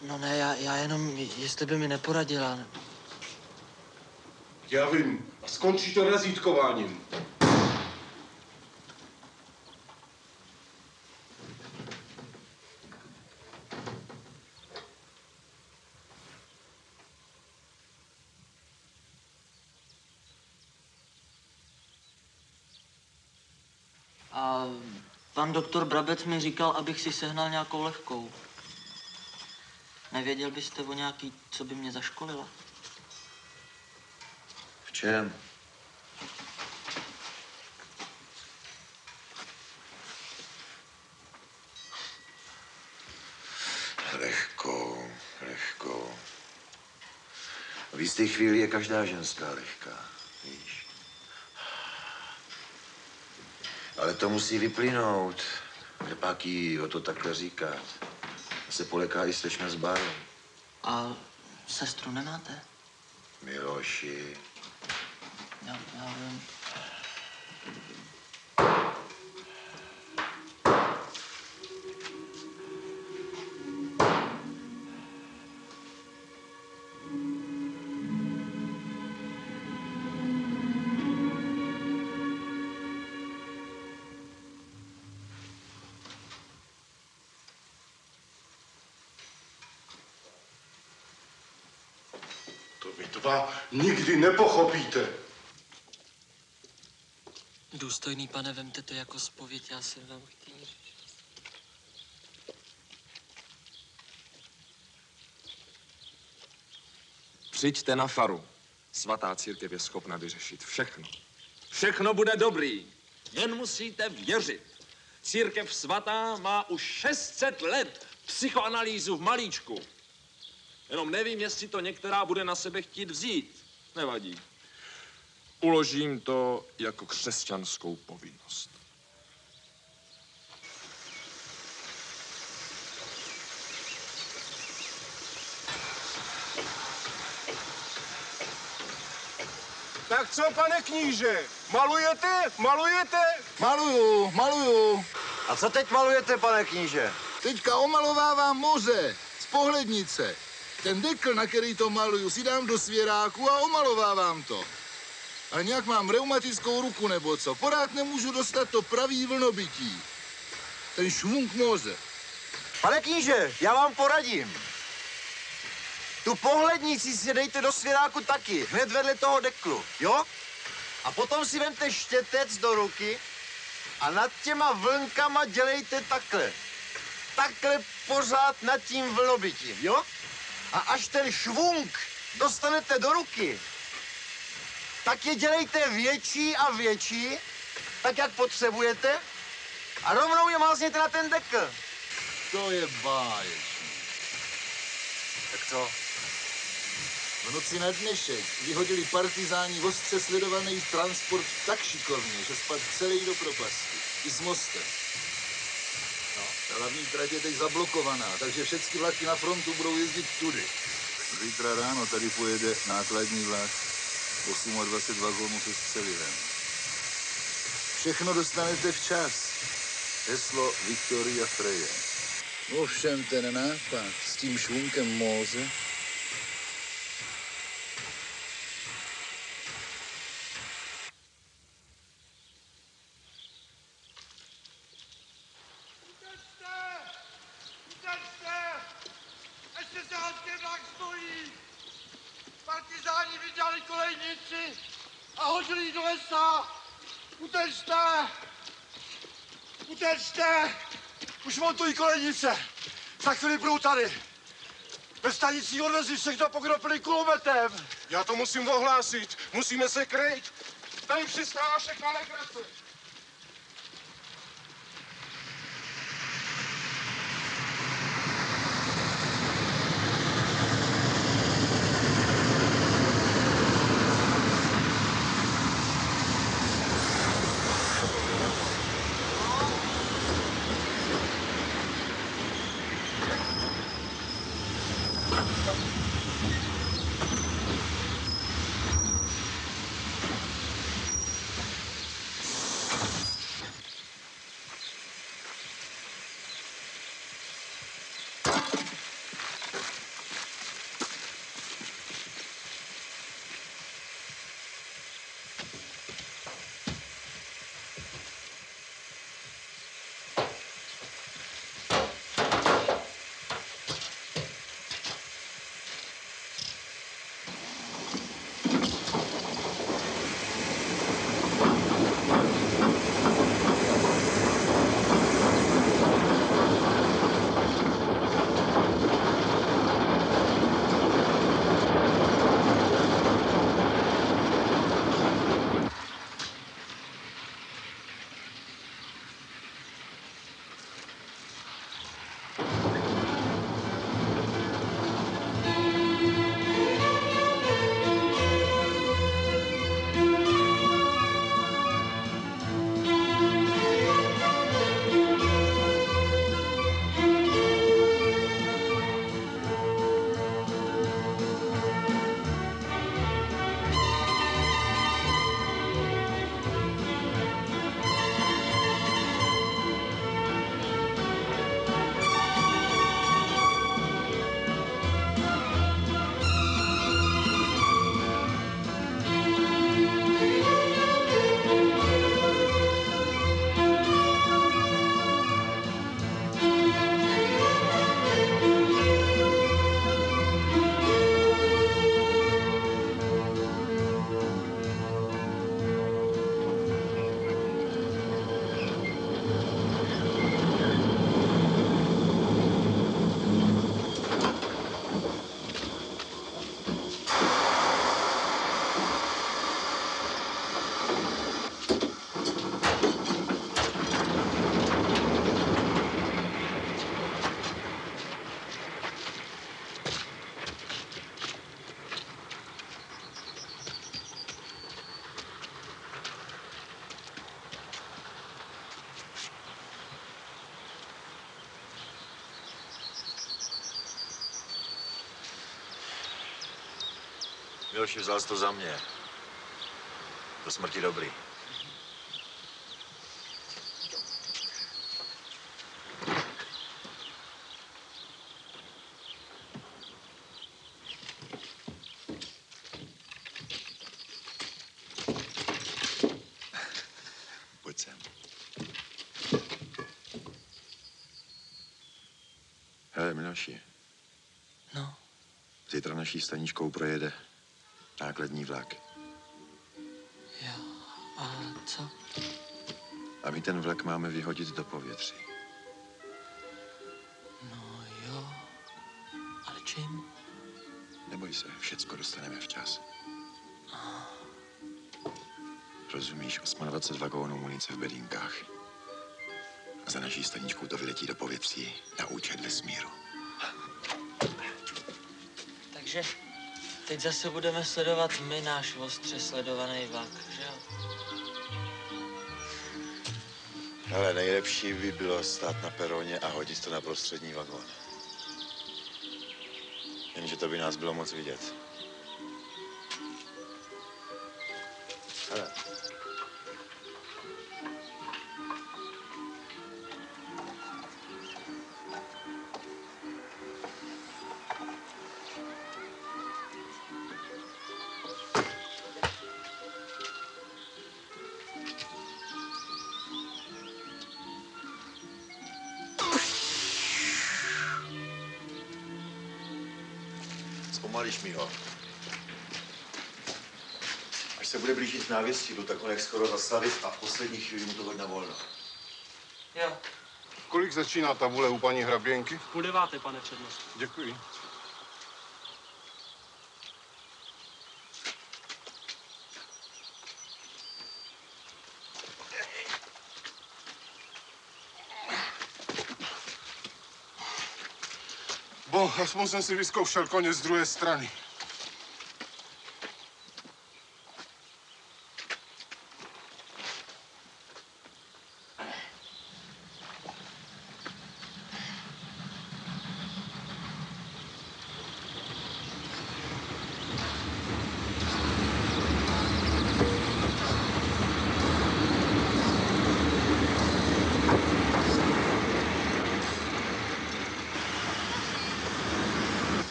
No ne, já jenom, jestli by mi neporadila. Já vím. A skončí to razítkováním. A pan doktor Brabec mi říkal, abych si sehnal nějakou lehkou. Nevěděl byste o nějaký, co by mě zaškolila? V čem? Lehkou. V jisté chvíli je každá ženská lehká, víš? Ale to musí vyplynout. Pak jí o to takhle říkat. Se poleká i slečna s bárou. A sestru nemáte? Miloši. Já vím. Nikdy nepochopíte. Důstojný pane, vemte to jako zpověď, já jsem vám chtěl říct. Přijďte na faru. Svatá církev je schopna vyřešit všechno. Všechno bude dobrý, jen musíte věřit. Církev svatá má už 600 let psychoanalýzu v malíčku. Jenom nevím, jestli to některá bude na sebe chtít vzít. Nevadí. Uložím to jako křesťanskou povinnost. Tak co, pane kníže? Malujete? Maluju. A co teď malujete, pane kníže? Teďka omalovávám moře z pohlednice. Ten dekl, na který to maluju, si dám do svěráku a omalovávám to. Ale nějak mám reumatickou ruku nebo co. Porád nemůžu dostat to pravý vlnobytí. Ten švunk moře. Pane kníže, já vám poradím. Tu pohlednici si dejte do svěráku taky, hned vedle toho deklu, jo? A potom si vemte štětec do ruky a nad těma vlnkama dělejte takhle. Takhle pořád nad tím vlnobytím, jo? A až ten švunk dostanete do ruky, tak je dělejte větší a větší, tak jak potřebujete, a rovnou je mázněte na ten dekl. To je báječný. Tak co? V noci na dnešek vyhodili partizáni ostře sledovaný transport tak šikovně, že spadl celý do propasti. I s mostem. Hlavní trať je teď zablokovaná, takže všechny vlaky na frontu budou jezdit tudy. Zítra ráno tady pojede nákladní vlak. 28 vagónů se střelivem. Všechno dostanete včas. Heslo Viktoria Freie. Ovšem ten nápad s tím švunkem moře. Už montují kolejnice. Za chvíli budou tady. Ve stanici odvezli všechno pokropili kulometem. Já to musím ohlásit. Musíme se kryt. Tady přistává všechna legrace. Miloši, vzal jsi to za mě. Do smrti dobrý. Hele, Miloši. No? Zítra naší staničkou projede nákladní vlak. Jo, a co? A my ten vlak máme vyhodit do povětří. No jo, ale čím? Neboj se, všecko dostaneme včas. A... Rozumíš, 28 vagónů munice v bedínkách. A za naší staničkou to vyletí do povětří na účet vesmíru. Takže... Teď zase budeme sledovat my náš ostře sledovaný vlak, že jo? Ale nejlepší by bylo stát na peroně a hodit to na prostřední vagón. Jenže to by nás bylo moc vidět. Hele. Zpomalíš mi ho. Až se bude blížit návěstídu, tak ho nech skoro zastavit a v poslední chvíli mu to hodně volno. Jo. Kolik začíná tabule u paní Hraběnky? 8:30, pane přednost. Děkuji. No, aspoň jsem si vyzkoušel koně z druhé strany.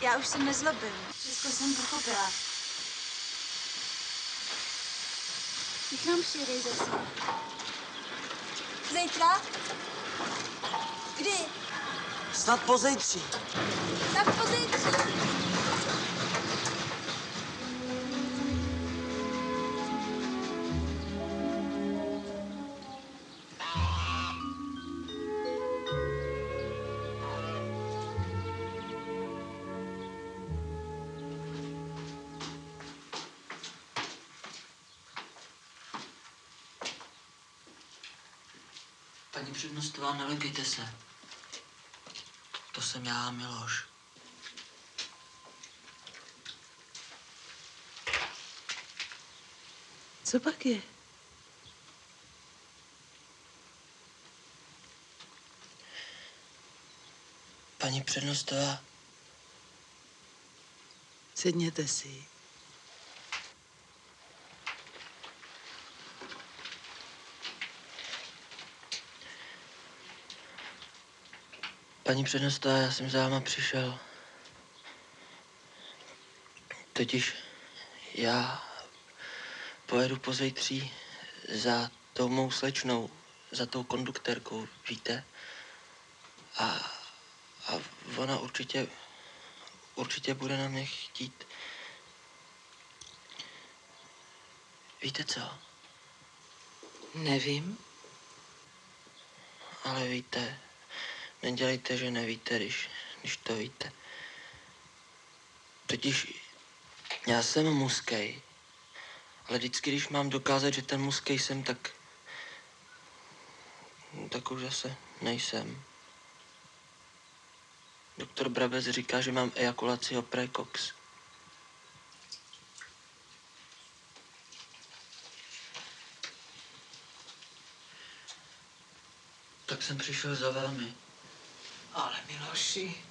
Já už se nezlobím, všechno jsem pochopila. Nech nám přijedej zase. Zítra? Kdy? Snad pozítří. Snad pozítří. Paní přednostová, nelekejte se. To jsem já, Miloš. Co pak je? Paní přednostová. Sedněte si. Paní přednostová, já jsem za váma přišel. Totiž já pojedu pozejtří za tou mou slečnou, za tou konduktérkou, víte? A ona určitě bude na mě chtít. Víte co? Nevím. Ale víte... Nedělejte, že nevíte, když to víte. Totiž já jsem muskej, ale vždycky, když mám dokázat, že ten muskej jsem, tak už zase nejsem. Doktor Brabec říká, že mám ejakulaci precox. Tak jsem přišel za vámi. Ale Miloši...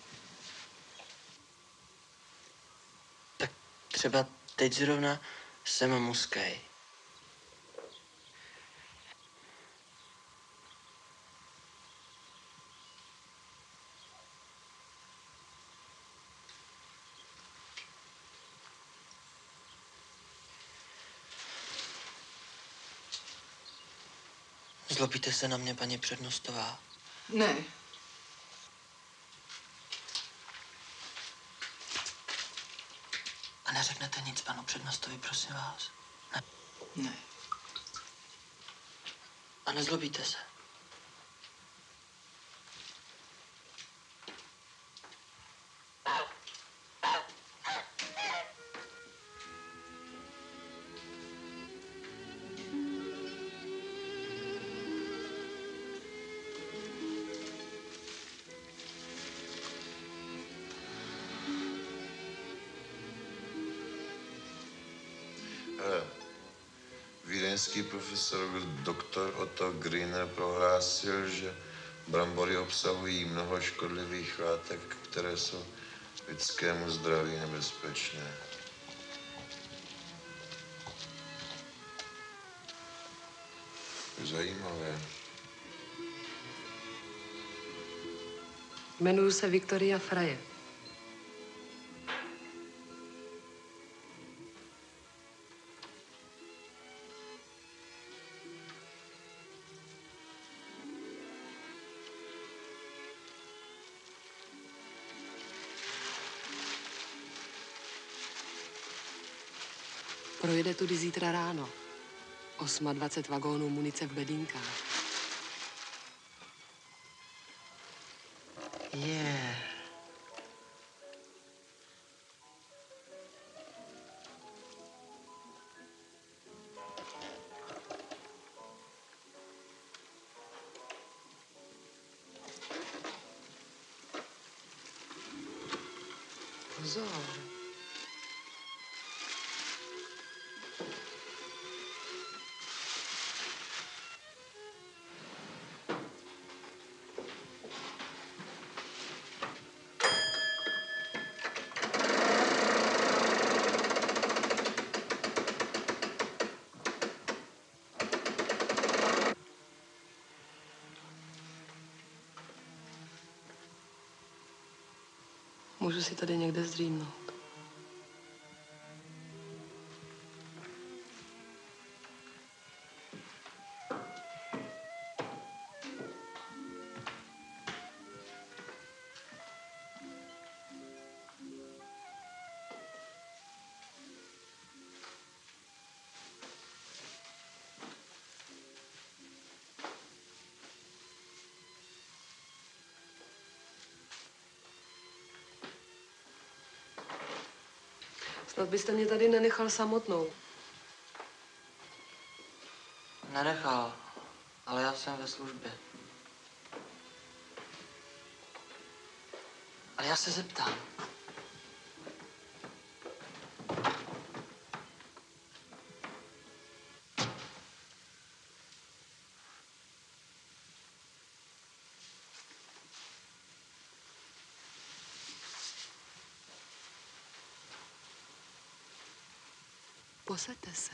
Tak třeba teď zrovna jsem muskej. Zlobíte se na mě, paní přednostová? Ne. A neřeknete nic panu přednostovi, prosím vás? Ne. Ne. A nezlobíte se? Vídeňský profesor doktor Otto Greener prohlásil, že brambory obsahují mnoho škodlivých látek, které jsou lidskému zdraví nebezpečné. Zajímavé. Jmenuji se Viktoria Freie. Projede tudy zítra ráno. 28 vagónů munice v bedínkách. vzor. Můžu si tady někde zdřímnout. Snad byste mě tady nenechal samotnou. Nenechal, ale já jsem ve službě. Ale já se zeptám. Posaďte se.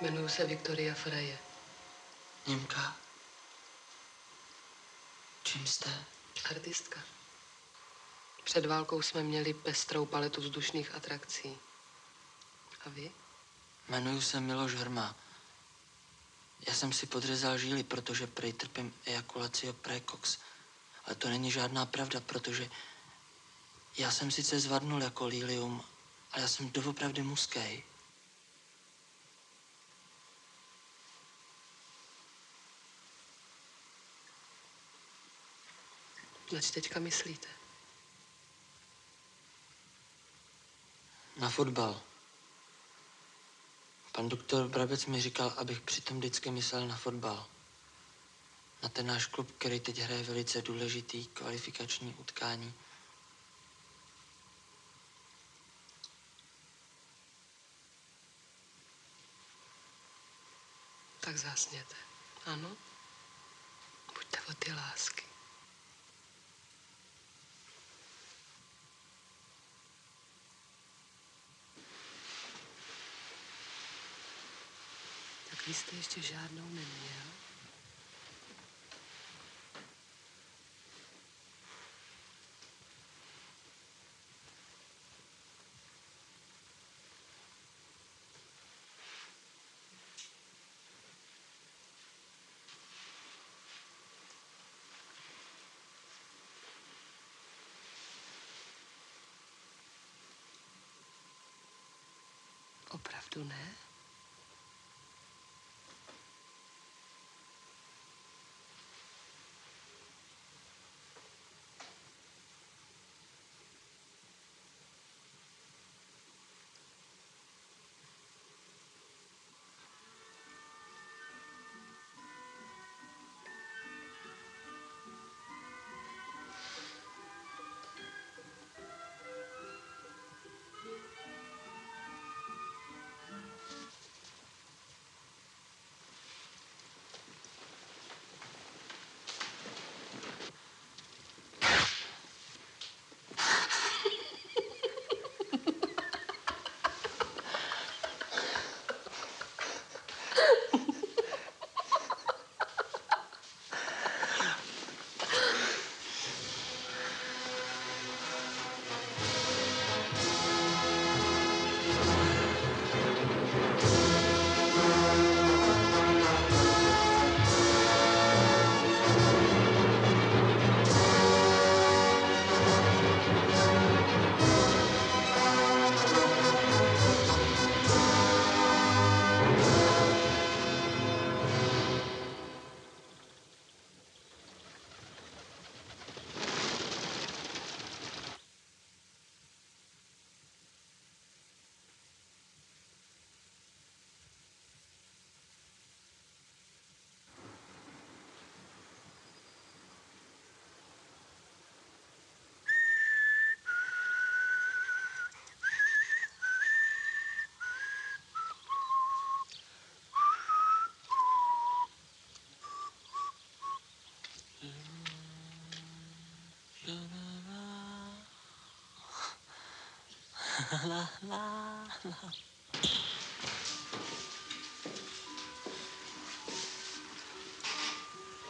Jmenuji se Viktoria Freie. Němka? Čím jste? Artistka. Před válkou jsme měli pestrou paletu vzdušných atrakcí. A vy? Jmenuji se Miloš Hrma. Já jsem si podřezal žíly, protože prej trpím ejakulaci precox. Ale to není žádná pravda, protože já jsem sice zvadnul jako lilium, ale já jsem doopravdy mužský. Nač teďka myslíte? Na fotbal. Pan doktor Brabec mi říkal, abych přitom vždycky myslel na fotbal. Na ten náš klub, který teď hraje velice důležitý kvalifikační utkání. Tak zásněte. Ano? Buďte o ty lásky. Vy jste ještě žádnou neměl? Opravdu ne?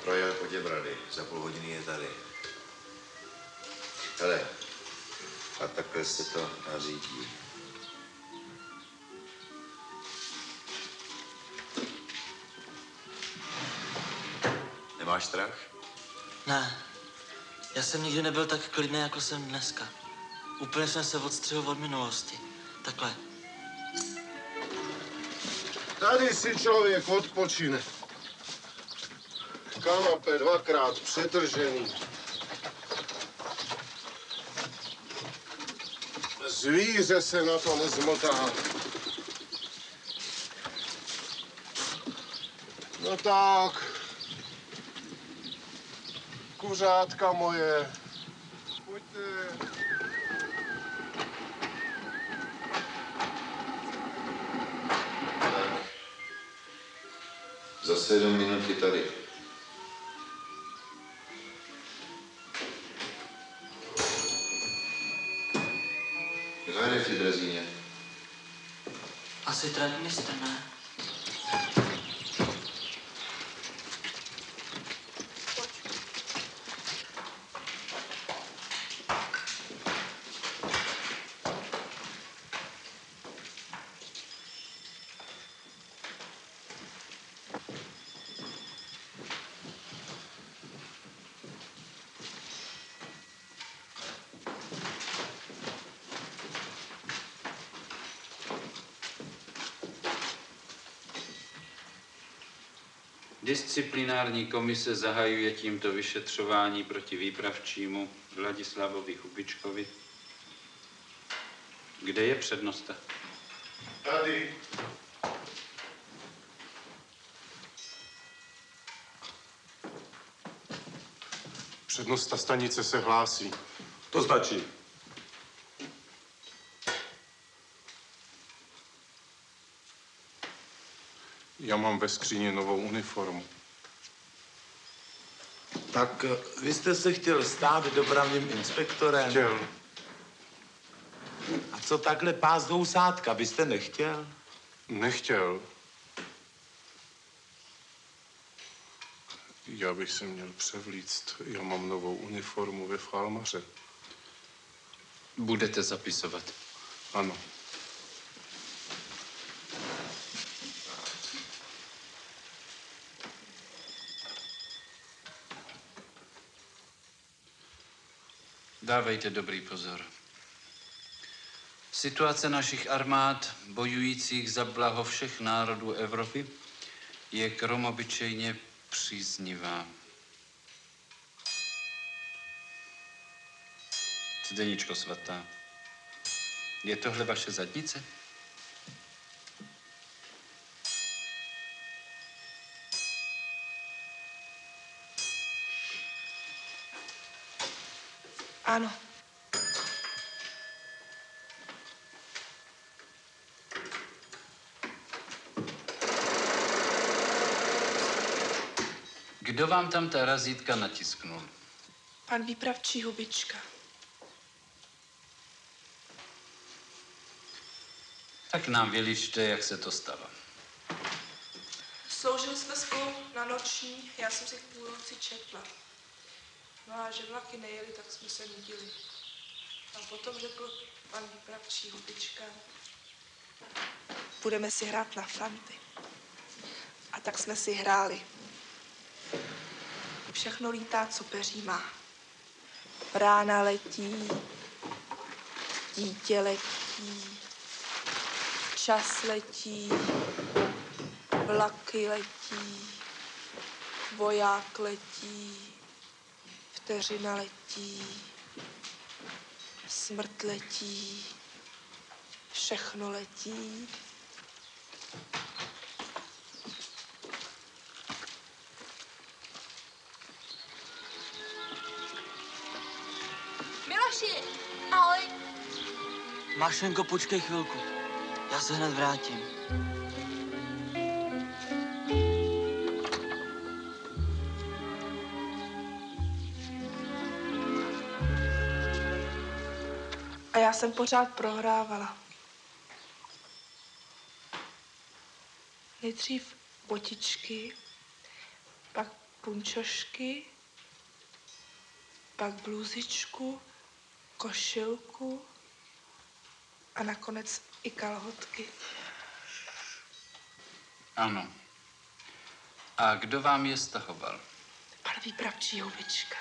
Projel Poděbrady, za půl hodiny je tady. Hele, a takhle se to nařídí. Nemáš strach? Ne, já jsem nikdy nebyl tak klidný, jako jsem dneska. Úplně jsem se odstřihl od minulosti. Takhle. Tady si člověk odpočine. Kanape dvakrát přetržený. Zvíře se na to nezmotá. No tak. Kuřátka moje. Pojďte. Za 7 minut je tady. Kdo jde v té drezíně? Asi tradmistr, ne? Disciplinární komise zahajuje tímto vyšetřování proti výpravčímu Vladislavovi Chubičkovi. Kde je přednosta? Tady. Přednosta stanice se hlásí. To stačí. Já mám ve skříně novou uniformu. Tak vy jste se chtěl stát dopravním inspektorem? Chtěl. A co takhle pás housátka? Vy jste nechtěl? Nechtěl. Já bych se měl převlíct. Já mám novou uniformu ve Falmaře. Budete zapisovat? Ano. Dávejte dobrý pozor. Situace našich armád, bojujících za blaho všech národů Evropy, je kromobyčejně příznivá. Zdeničko svatá, je tohle vaše zadnice? Ano. Kdo vám tam ta razítka natisknul? Pan výpravčí Hubička. Tak nám vyličte, jak se to stalo. Sloužili jsme spolu na noční, já jsem si k půlnoci četla. No a že vlaky nejeli, tak jsme se nudili. A potom řekl pan výpravčí Hubička, budeme si hrát na fronty. A tak jsme si hráli. Všechno lítá, co peří má. Rána letí, dítě letí, čas letí, vlaky letí, voják letí, vteřina letí, smrt letí, všechno letí. Miloši, ahoj. Mašenko, počkej chvilku, já se hned vrátím. A já jsem pořád prohrávala. Nejdřív botičky, pak punčošky, pak blůzičku, košilku a nakonec i kalhotky. Ano. A kdo vám je stahoval? Pan výpravčí Chubička.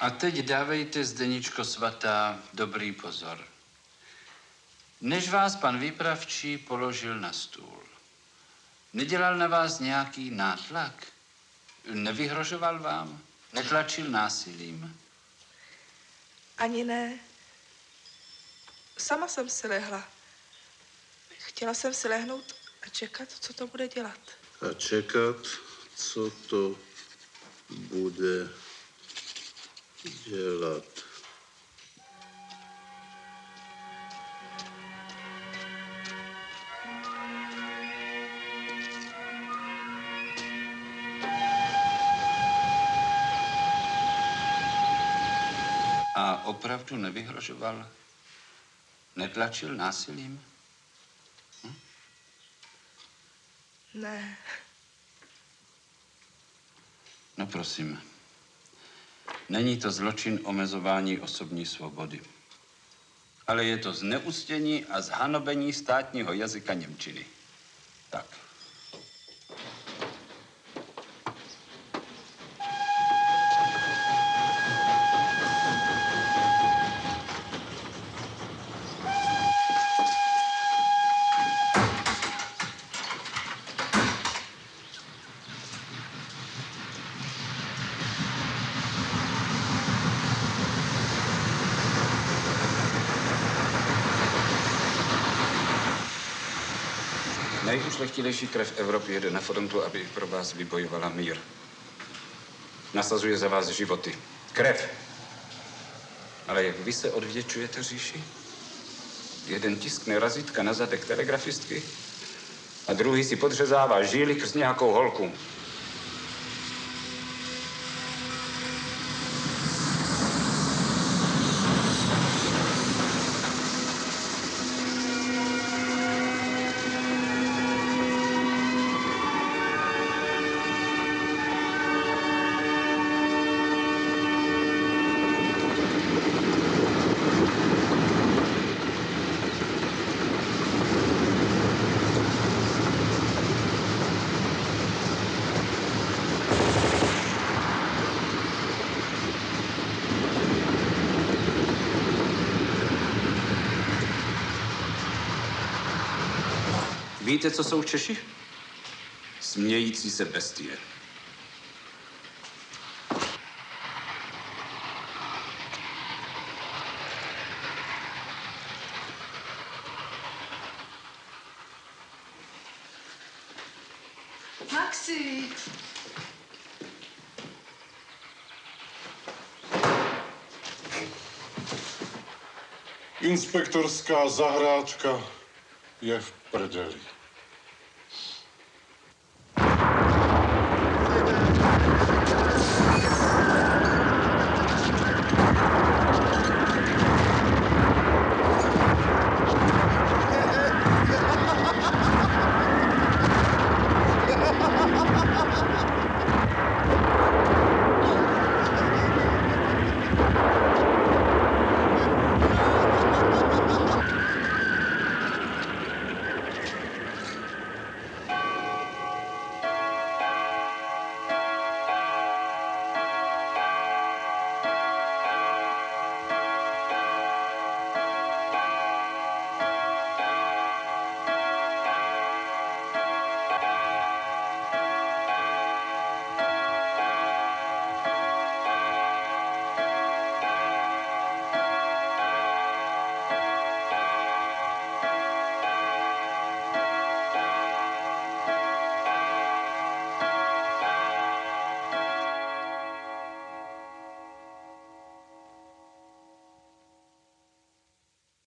A teď dávejte, Zdeničko svatá, dobrý pozor. Než vás pan výpravčí položil na stůl, nedělal na vás nějaký nátlak? Nevyhrožoval vám? Netlačil násilím? Ani ne. Sama jsem si lehla. Chtěla jsem si lehnout a čekat, co to bude dělat. A čekat, co to bude dělat. A opravdu nevyhrožoval? Netlačil násilím? Hm? Ne. No prosím. Není to zločin omezování osobní svobody. Ale je to zneuctění a zhanobení státního jazyka němčiny. Tak. Nejšlechtilejší krev Evropy jede na frontu, aby pro vás vybojovala mír. Nasazuje za vás životy. Krev! Ale jak vy se odvděčujete říši? Jeden tiskne razítka na zadek telegrafistky a druhý si podřezává žílik s nějakou holku. Víte, co jsou Češi? Smějící se bestie. Maxi! Inspektorská zahrádka je v prdeli.